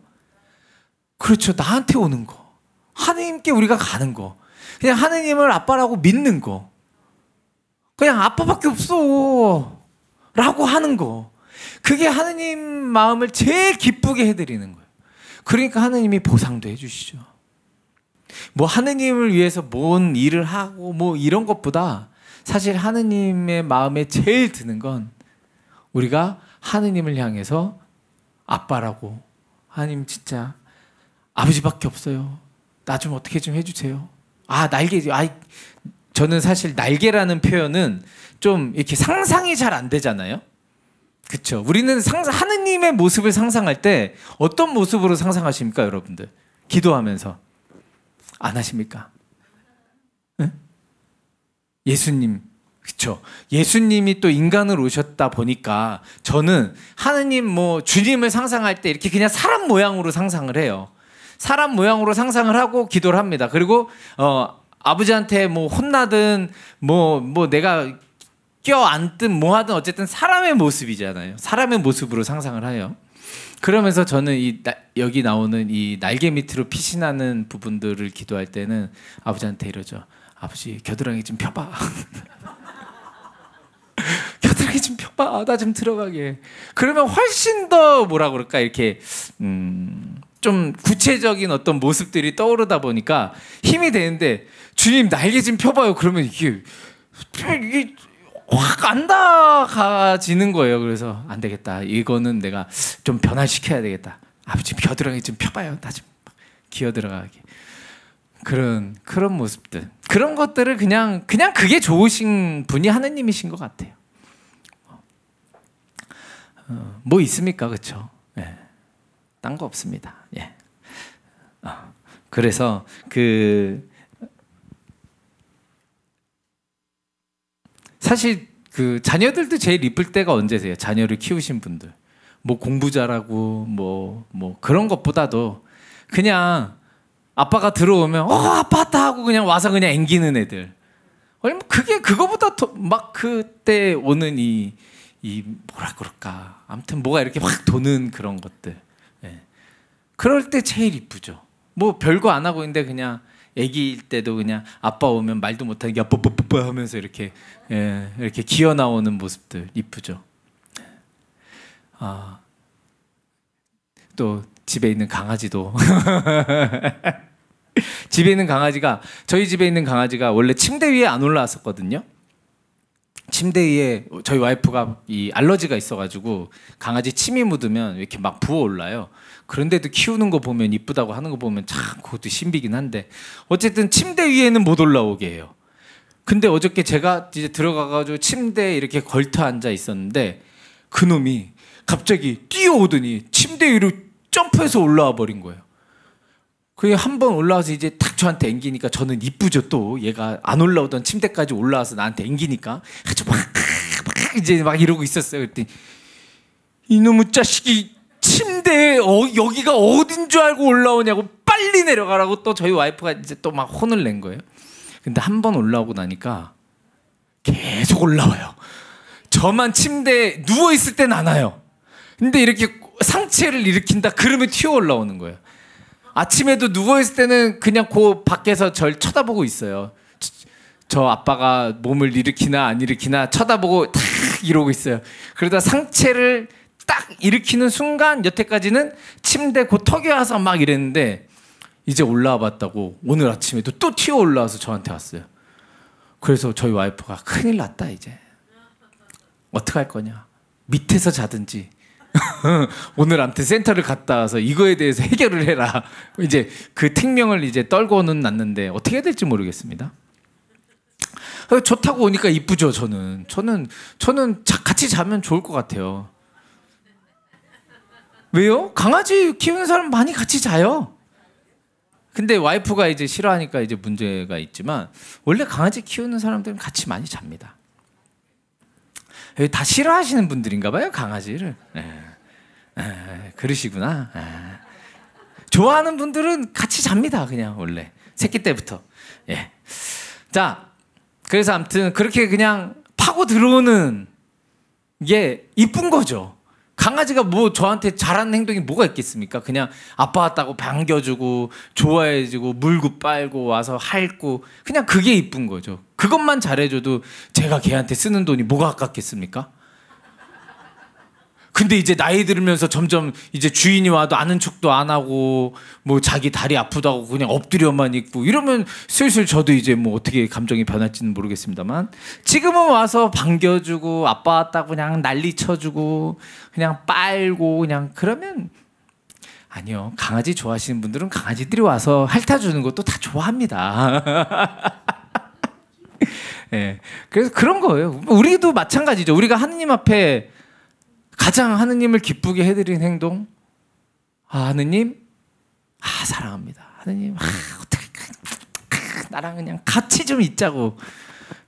그렇죠, 나한테 오는 거, 하느님께 우리가 가는 거, 그냥 하느님을 아빠라고 믿는 거, 그냥 아빠밖에 없어 라고 하는 거, 그게 하느님 마음을 제일 기쁘게 해드리는 거예요. 그러니까 하느님이 보상도 해주시죠. 뭐 하느님을 위해서 뭔 일을 하고 뭐 이런 것보다 사실 하느님의 마음에 제일 드는 건 우리가 하느님을 향해서 아빠라고, 하느님 진짜 아버지밖에 없어요, 나 좀 어떻게 좀 해주세요. 아, 날개. 저는 사실 날개라는 표현은 좀 이렇게 상상이 잘 안 되잖아요. 그쵸? 우리는 하느님의 모습을 상상할 때 어떤 모습으로 상상하십니까, 여러분들? 기도하면서 안 하십니까? 응? 예수님, 그쵸? 예수님이 또 인간으로 오셨다 보니까 저는 하느님, 뭐 주님을 상상할 때 이렇게 그냥 사람 모양으로 상상을 해요. 사람 모양으로 상상을 하고 기도를 합니다. 그리고 아버지한테 뭐 혼나든 뭐 내가 껴안든 뭐하든 어쨌든 사람의 모습이잖아요. 사람의 모습으로 상상을 해요. 그러면서 저는 여기 나오는 이 날개 밑으로 피신하는 부분들을 기도할 때는 아버지한테 이러죠. 아버지, 겨드랑이 좀 펴봐. 겨드랑이 좀 펴봐. 나 좀 들어가게. 그러면 훨씬 더 뭐라 그럴까? 이렇게 좀 구체적인 어떤 모습들이 떠오르다 보니까 힘이 되는데 주님 날개 좀 펴봐요. 그러면 이게 확 안 닿아가지는 거예요. 그래서 안 되겠다. 이거는 내가 좀 변화시켜야 되겠다. 아버지 겨드랑이 좀 펴봐요. 나 좀 기어 들어가게. 그런 모습들, 그런 것들을 그냥 그게 좋으신 분이 하느님이신 것 같아요. 뭐 있습니까, 그렇죠? 예. 딴 거 없습니다. 예. 그래서 사실 자녀들도 제일 이쁠 때가 언제세요? 자녀를 키우신 분들. 뭐 공부 잘하고 뭐 그런 것보다도 그냥 아빠가 들어오면 아빠 왔다 하고 그냥 와서 그냥 앵기는 애들. 얼마 그게 그거보다 더 막 그때 오는 이 뭐라 그럴까? 아무튼 뭐가 이렇게 확 도는 그런 것들. 예. 그럴 때 제일 이쁘죠. 뭐 별거 안 하고 있는데 그냥 애기일 때도 그냥 아빠 오면 말도 못하는 게 뽀뽀뽀뽀 하면서 이렇게 예, 이렇게 기어 나오는 모습들 이쁘죠. 아, 또 집에 있는 강아지도 집에 있는 강아지가 저희 집에 있는 강아지가 원래 침대 위에 안 올라왔었거든요. 침대 위에 저희 와이프가 이 알러지가 있어가지고 강아지 침이 묻으면 이렇게 막 부어올라요. 그런데도 키우는 거 보면 이쁘다고 하는 거 보면 참 그것도 신비긴 한데 어쨌든 침대 위에는 못 올라오게 해요. 근데 어저께 제가 이제 들어가가지고 침대에 이렇게 걸터 앉아 있었는데 그놈이 갑자기 뛰어오더니 침대 위로 점프해서 올라와 버린 거예요. 그게 한번 올라와서 이제 탁 저한테 앵기니까 저는 이쁘죠. 또 얘가 안 올라오던 침대까지 올라와서 나한테 앵기니까 아주 막 이제 막 이러고 있었어요. 그랬더니 이놈의 자식이 침대에 여기가 어딘 줄 알고 올라오냐고 빨리 내려가라고 또 저희 와이프가 이제 또 막 혼을 낸 거예요. 근데 한번 올라오고 나니까 계속 올라와요. 저만 침대에 누워있을 땐 안 와요. 근데 이렇게 상체를 일으킨다 그러면 튀어 올라오는 거예요. 아침에도 누워있을 때는 그냥 그 밖에서 절 쳐다보고 있어요. 저 아빠가 몸을 일으키나 안 일으키나 쳐다보고 탁 이러고 있어요. 그러다 상체를 딱 일으키는 순간 여태까지는 침대 그 턱에 와서 막 이랬는데 이제 올라와 봤다고 오늘 아침에도 또 튀어 올라와서 저한테 왔어요. 그래서 저희 와이프가 큰일 났다 이제. 어떡할 거냐. 밑에서 자든지. 오늘 아무튼 센터를 갔다 와서 이거에 대해서 해결을 해라. 이제 그 택명을 이제 떨고는 났는데 어떻게 해야 될지 모르겠습니다. 좋다고 오니까 이쁘죠. 저는 같이 자면 좋을 것 같아요. 왜요? 강아지 키우는 사람 많이 같이 자요. 근데 와이프가 이제 싫어하니까 이제 문제가 있지만 원래 강아지 키우는 사람들은 같이 많이 잡니다. 다 싫어하시는 분들인가 봐요, 강아지를. 그러시구나. 좋아하는 분들은 같이 잡니다, 그냥 원래 새끼 때부터. 예. 자, 그래서 아무튼 그렇게 그냥 파고 들어오는 게 이쁜 거죠. 강아지가 뭐 저한테 잘하는 행동이 뭐가 있겠습니까? 그냥 아빠 왔다고 반겨주고 좋아해주고 물고 빨고 와서 핥고 그냥 그게 이쁜 거죠. 그것만 잘해줘도 제가 걔한테 쓰는 돈이 뭐가 아깝겠습니까? 근데 이제 나이 들으면서 점점 이제 주인이 와도 아는 척도 안 하고 뭐 자기 다리 아프다고 그냥 엎드려만 있고 이러면 슬슬 저도 이제 뭐 어떻게 감정이 변할지는 모르겠습니다만 지금은 와서 반겨주고 아빠 왔다고 그냥 난리 쳐주고 그냥 빨고 그냥 그러면 아니요. 강아지 좋아하시는 분들은 강아지들이 와서 핥아주는 것도 다 좋아합니다. 예, 그래서 그런 거예요. 우리도 마찬가지죠. 우리가 하느님 앞에 가장 하느님을 기쁘게 해드린 행동. 아, 하느님, 아, 사랑합니다. 하느님, 아, 어떻게, 나랑 그냥 같이 좀 있자고.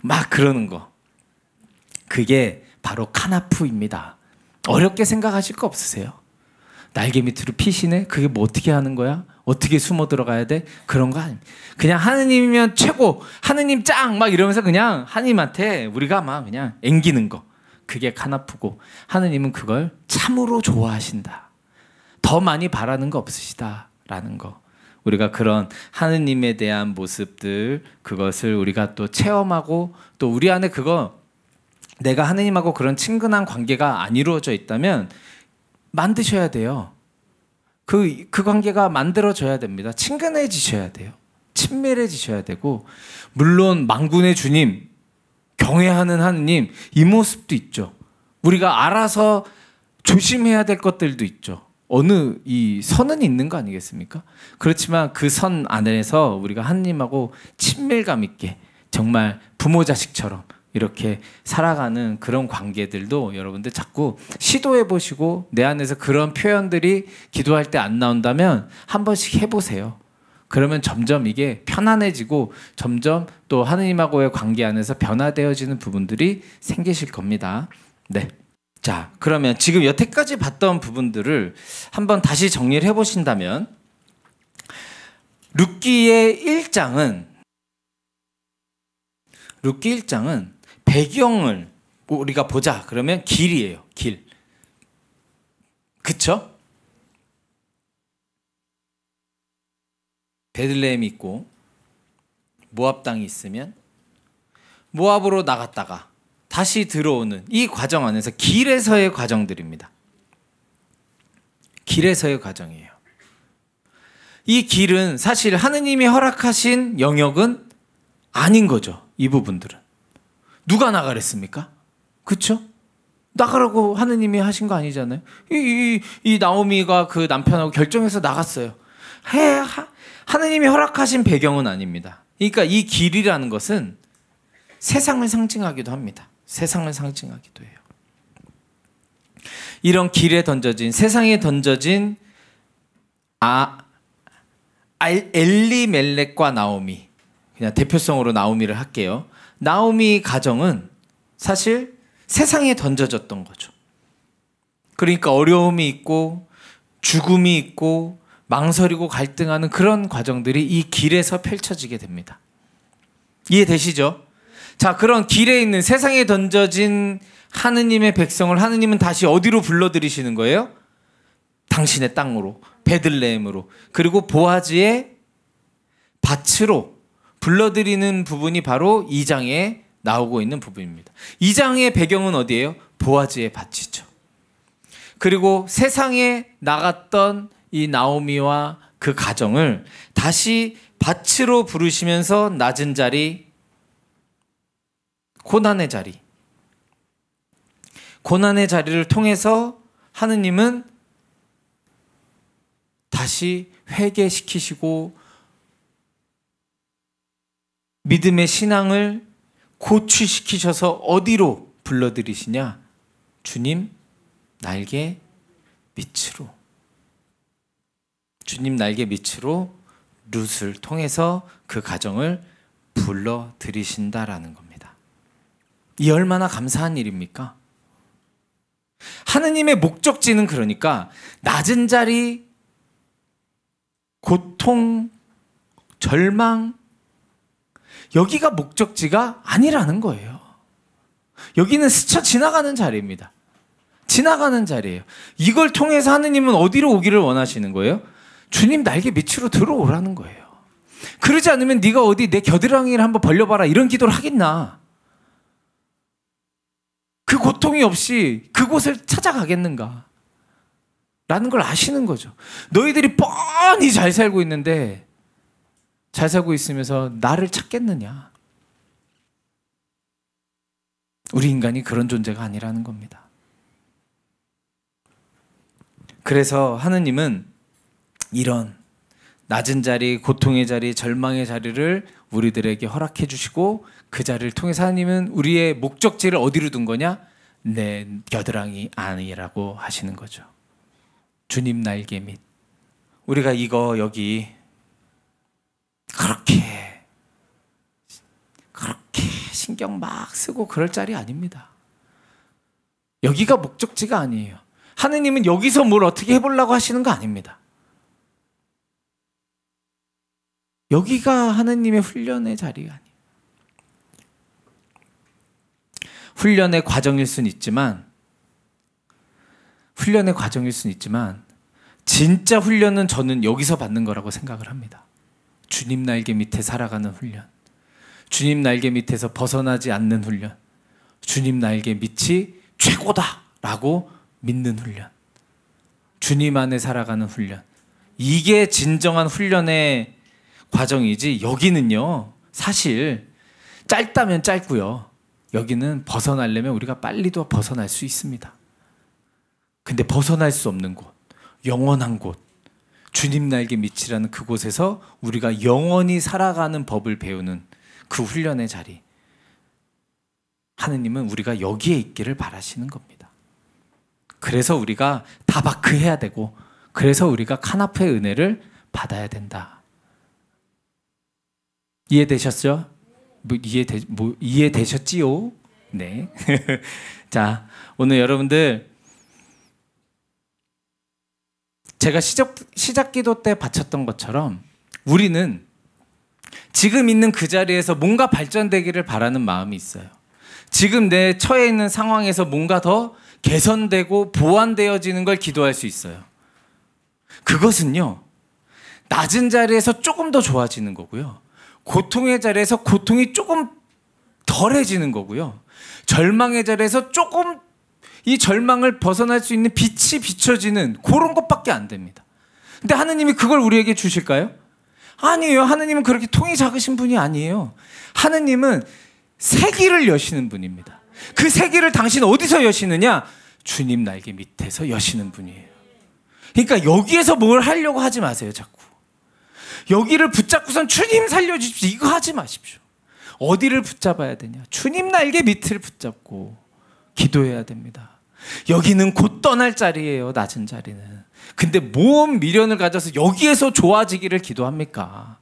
막 그러는 거. 그게 바로 카나프입니다. 어렵게 생각하실 거 없으세요? 날개 밑으로 피시네? 그게 뭐 어떻게 하는 거야? 어떻게 숨어 들어가야 돼? 그런 거 아닙니다. 그냥 하느님이면 최고, 하느님 짱! 막 이러면서 그냥 하느님한테 우리가 막 그냥 앵기는 거. 그게 카나프고 하느님은 그걸 참으로 좋아하신다. 더 많이 바라는 거 없으시다라는 거. 우리가 그런 하느님에 대한 모습들 그것을 우리가 또 체험하고 또 우리 안에 그거 내가 하느님하고 그런 친근한 관계가 안 이루어져 있다면 만드셔야 돼요. 그 관계가 만들어져야 됩니다. 친근해지셔야 돼요. 친밀해지셔야 되고, 물론 만군의 주님, 경외하는 하느님, 이 모습도 있죠. 우리가 알아서 조심해야 될 것들도 있죠. 어느 이 선은 있는 거 아니겠습니까? 그렇지만 그 선 안에서 우리가 하느님하고 친밀감 있게 정말 부모 자식처럼 이렇게 살아가는 그런 관계들도 여러분들 자꾸 시도해 보시고, 내 안에서 그런 표현들이 기도할 때 안 나온다면 한 번씩 해보세요. 그러면 점점 이게 편안해지고 점점 또 하느님하고의 관계 안에서 변화되어지는 부분들이 생기실 겁니다. 네. 자, 그러면 지금 여태까지 봤던 부분들을 한번 다시 정리를 해보신다면, 룻기 1장은 배경을 우리가 보자 그러면 길이에요. 길. 그쵸? 베들레헴이 있고 모압 땅이 있으면 모압으로 나갔다가 다시 들어오는 이 과정 안에서 길에서의 과정들입니다. 길에서의 과정이에요. 이 길은 사실 하느님이 허락하신 영역은 아닌 거죠. 이 부분들은. 누가 나가랬습니까? 그쵸? 나가라고 하느님이 하신 거 아니잖아요. 이 나오미가 그 남편하고 결정해서 나갔어요. 하느님이 허락하신 배경은 아닙니다. 그러니까 이 길이라는 것은 세상을 상징하기도 합니다. 세상을 상징하기도 해요. 이런 길에 던져진, 세상에 던져진 엘리멜렉과 나오미, 그냥 대표성으로 나오미를 할게요. 나오미 가정은 사실 세상에 던져졌던 거죠. 그러니까 어려움이 있고 죽음이 있고 망설이고 갈등하는 그런 과정들이 이 길에서 펼쳐지게 됩니다. 이해되시죠? 자, 그런 길에 있는, 세상에 던져진 하느님의 백성을 하느님은 다시 어디로 불러들이시는 거예요? 당신의 땅으로, 베들레헴으로, 그리고 보아즈의 밭으로 불러들이는 부분이 바로 2장에 나오고 있는 부분입니다. 2장의 배경은 어디예요? 보아즈의 밭이죠. 그리고 세상에 나갔던 이 나오미와 그 가정을 다시 밭으로 부르시면서 낮은 자리, 고난의 자리, 고난의 자리를 통해서 하느님은 다시 회개시키시고 믿음의 신앙을 고취시키셔서 어디로 불러들이시냐? 주님 날개 밑으로, 주님 날개 밑으로 룻을 통해서 그 가정을 불러들이신다라는 겁니다. 이 얼마나 감사한 일입니까? 하느님의 목적지는, 그러니까 낮은 자리, 고통, 절망, 여기가 목적지가 아니라는 거예요. 여기는 스쳐 지나가는 자리입니다. 지나가는 자리예요. 이걸 통해서 하느님은 어디로 오기를 원하시는 거예요? 주님 날개 밑으로 들어오라는 거예요. 그러지 않으면 네가 어디 내 겨드랑이를 한번 벌려봐라 이런 기도를 하겠나? 그 고통이 없이 그곳을 찾아가겠는가? 라는 걸 아시는 거죠. 너희들이 뻔히 잘 살고 있는데, 잘 살고 있으면서 나를 찾겠느냐? 우리 인간이 그런 존재가 아니라는 겁니다. 그래서 하느님은 이런 낮은 자리, 고통의 자리, 절망의 자리를 우리들에게 허락해 주시고, 그 자리를 통해서 하느님은 우리의 목적지를 어디로 둔 거냐? 내 겨드랑이 안이라고 하시는 거죠. 주님 날개 밑. 우리가 이거 여기 그렇게 신경 막 쓰고 그럴 자리 아닙니다. 여기가 목적지가 아니에요. 하느님은 여기서 뭘 어떻게 해보려고 하시는 거 아닙니다. 여기가 하느님의 훈련의 자리가 아니에요. 훈련의 과정일 순 있지만, 진짜 훈련은 저는 여기서 받는 거라고 생각을 합니다. 주님 날개 밑에 살아가는 훈련, 주님 날개 밑에서 벗어나지 않는 훈련, 주님 나에게 밑이 최고다라고 믿는 훈련, 주님 안에 살아가는 훈련, 이게 진정한 훈련의 과정이지 여기는요 사실 짧다면 짧고요, 여기는 벗어나려면 우리가 빨리도 벗어날 수 있습니다. 근데 벗어날 수 없는 곳, 영원한 곳, 주님 나에게 미치라는 그곳에서 우리가 영원히 살아가는 법을 배우는 그 훈련의 자리, 하느님은 우리가 여기에 있기를 바라시는 겁니다. 그래서 우리가 다바크해야 되고, 그래서 우리가 카나프의 은혜를 받아야 된다. 이해되셨죠? 이해되셨지요? 네. 자, 오늘 여러분들 제가 시작기도 때 바쳤던 것처럼 우리는 지금 있는 그 자리에서 뭔가 발전되기를 바라는 마음이 있어요. 지금 내 처해 있는 상황에서 뭔가 더 개선되고 보완되어지는 걸 기도할 수 있어요. 그것은요, 낮은 자리에서 조금 더 좋아지는 거고요, 고통의 자리에서 고통이 조금 덜해지는 거고요, 절망의 자리에서 조금 이 절망을 벗어날 수 있는 빛이 비춰지는 그런 것밖에 안 됩니다. 근데 하느님이 그걸 우리에게 주실까요? 아니에요. 하느님은 그렇게 통이 작으신 분이 아니에요. 하느님은 세기를 여시는 분입니다. 그 세기를 당신 어디서 여시느냐? 주님 날개 밑에서 여시는 분이에요. 그러니까 여기에서 뭘 하려고 하지 마세요. 자꾸 여기를 붙잡고선 주님 살려주십시오 이거 하지 마십시오. 어디를 붙잡아야 되냐? 주님 날개 밑을 붙잡고 기도해야 됩니다. 여기는 곧 떠날 자리예요. 낮은 자리는. 근데 뭔 미련을 가져서 여기에서 좋아지기를 기도합니까?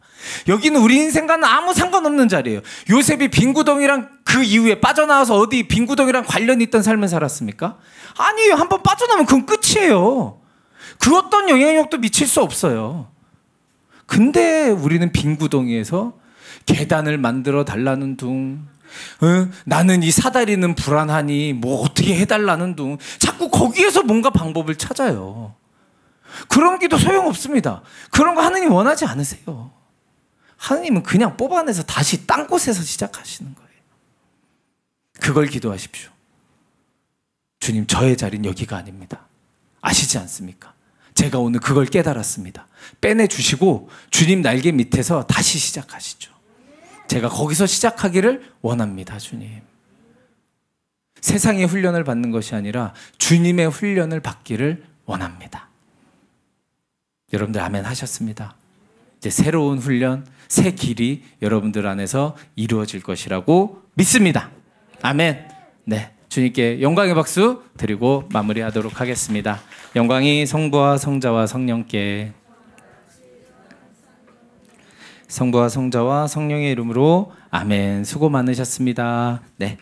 여기는 우리 인생과는 아무 상관없는 자리예요. 요셉이 빈구덩이랑 그 이후에 빠져나와서 어디 빈구덩이랑 관련이 있던 삶을 살았습니까? 아니에요. 한번 빠져나오면 그건 끝이에요. 그 어떤 영향력도 미칠 수 없어요. 근데 우리는 빈구덩이에서 계단을 만들어 달라는 둥, 나는 이 사다리는 불안하니 뭐 어떻게 해달라는 둥, 자꾸 거기에서 뭔가 방법을 찾아요. 그런 기도 소용없습니다. 그런 거 하느님 원하지 않으세요. 하느님은 그냥 뽑아내서 다시 딴 곳에서 시작하시는 거예요. 그걸 기도하십시오. 주님, 저의 자리는 여기가 아닙니다. 아시지 않습니까? 제가 오늘 그걸 깨달았습니다. 빼내주시고 주님 날개 밑에서 다시 시작하시죠. 제가 거기서 시작하기를 원합니다. 주님, 세상의 훈련을 받는 것이 아니라 주님의 훈련을 받기를 원합니다. 여러분들 아멘 하셨습니다. 이제 새로운 훈련, 새 길이 여러분들 안에서 이루어질 것이라고 믿습니다. 아멘. 네, 주님께 영광의 박수 드리고 마무리하도록 하겠습니다. 영광이 성부와 성자와 성령께, 성부와 성자와 성령의 이름으로 아멘. 수고 많으셨습니다. 네.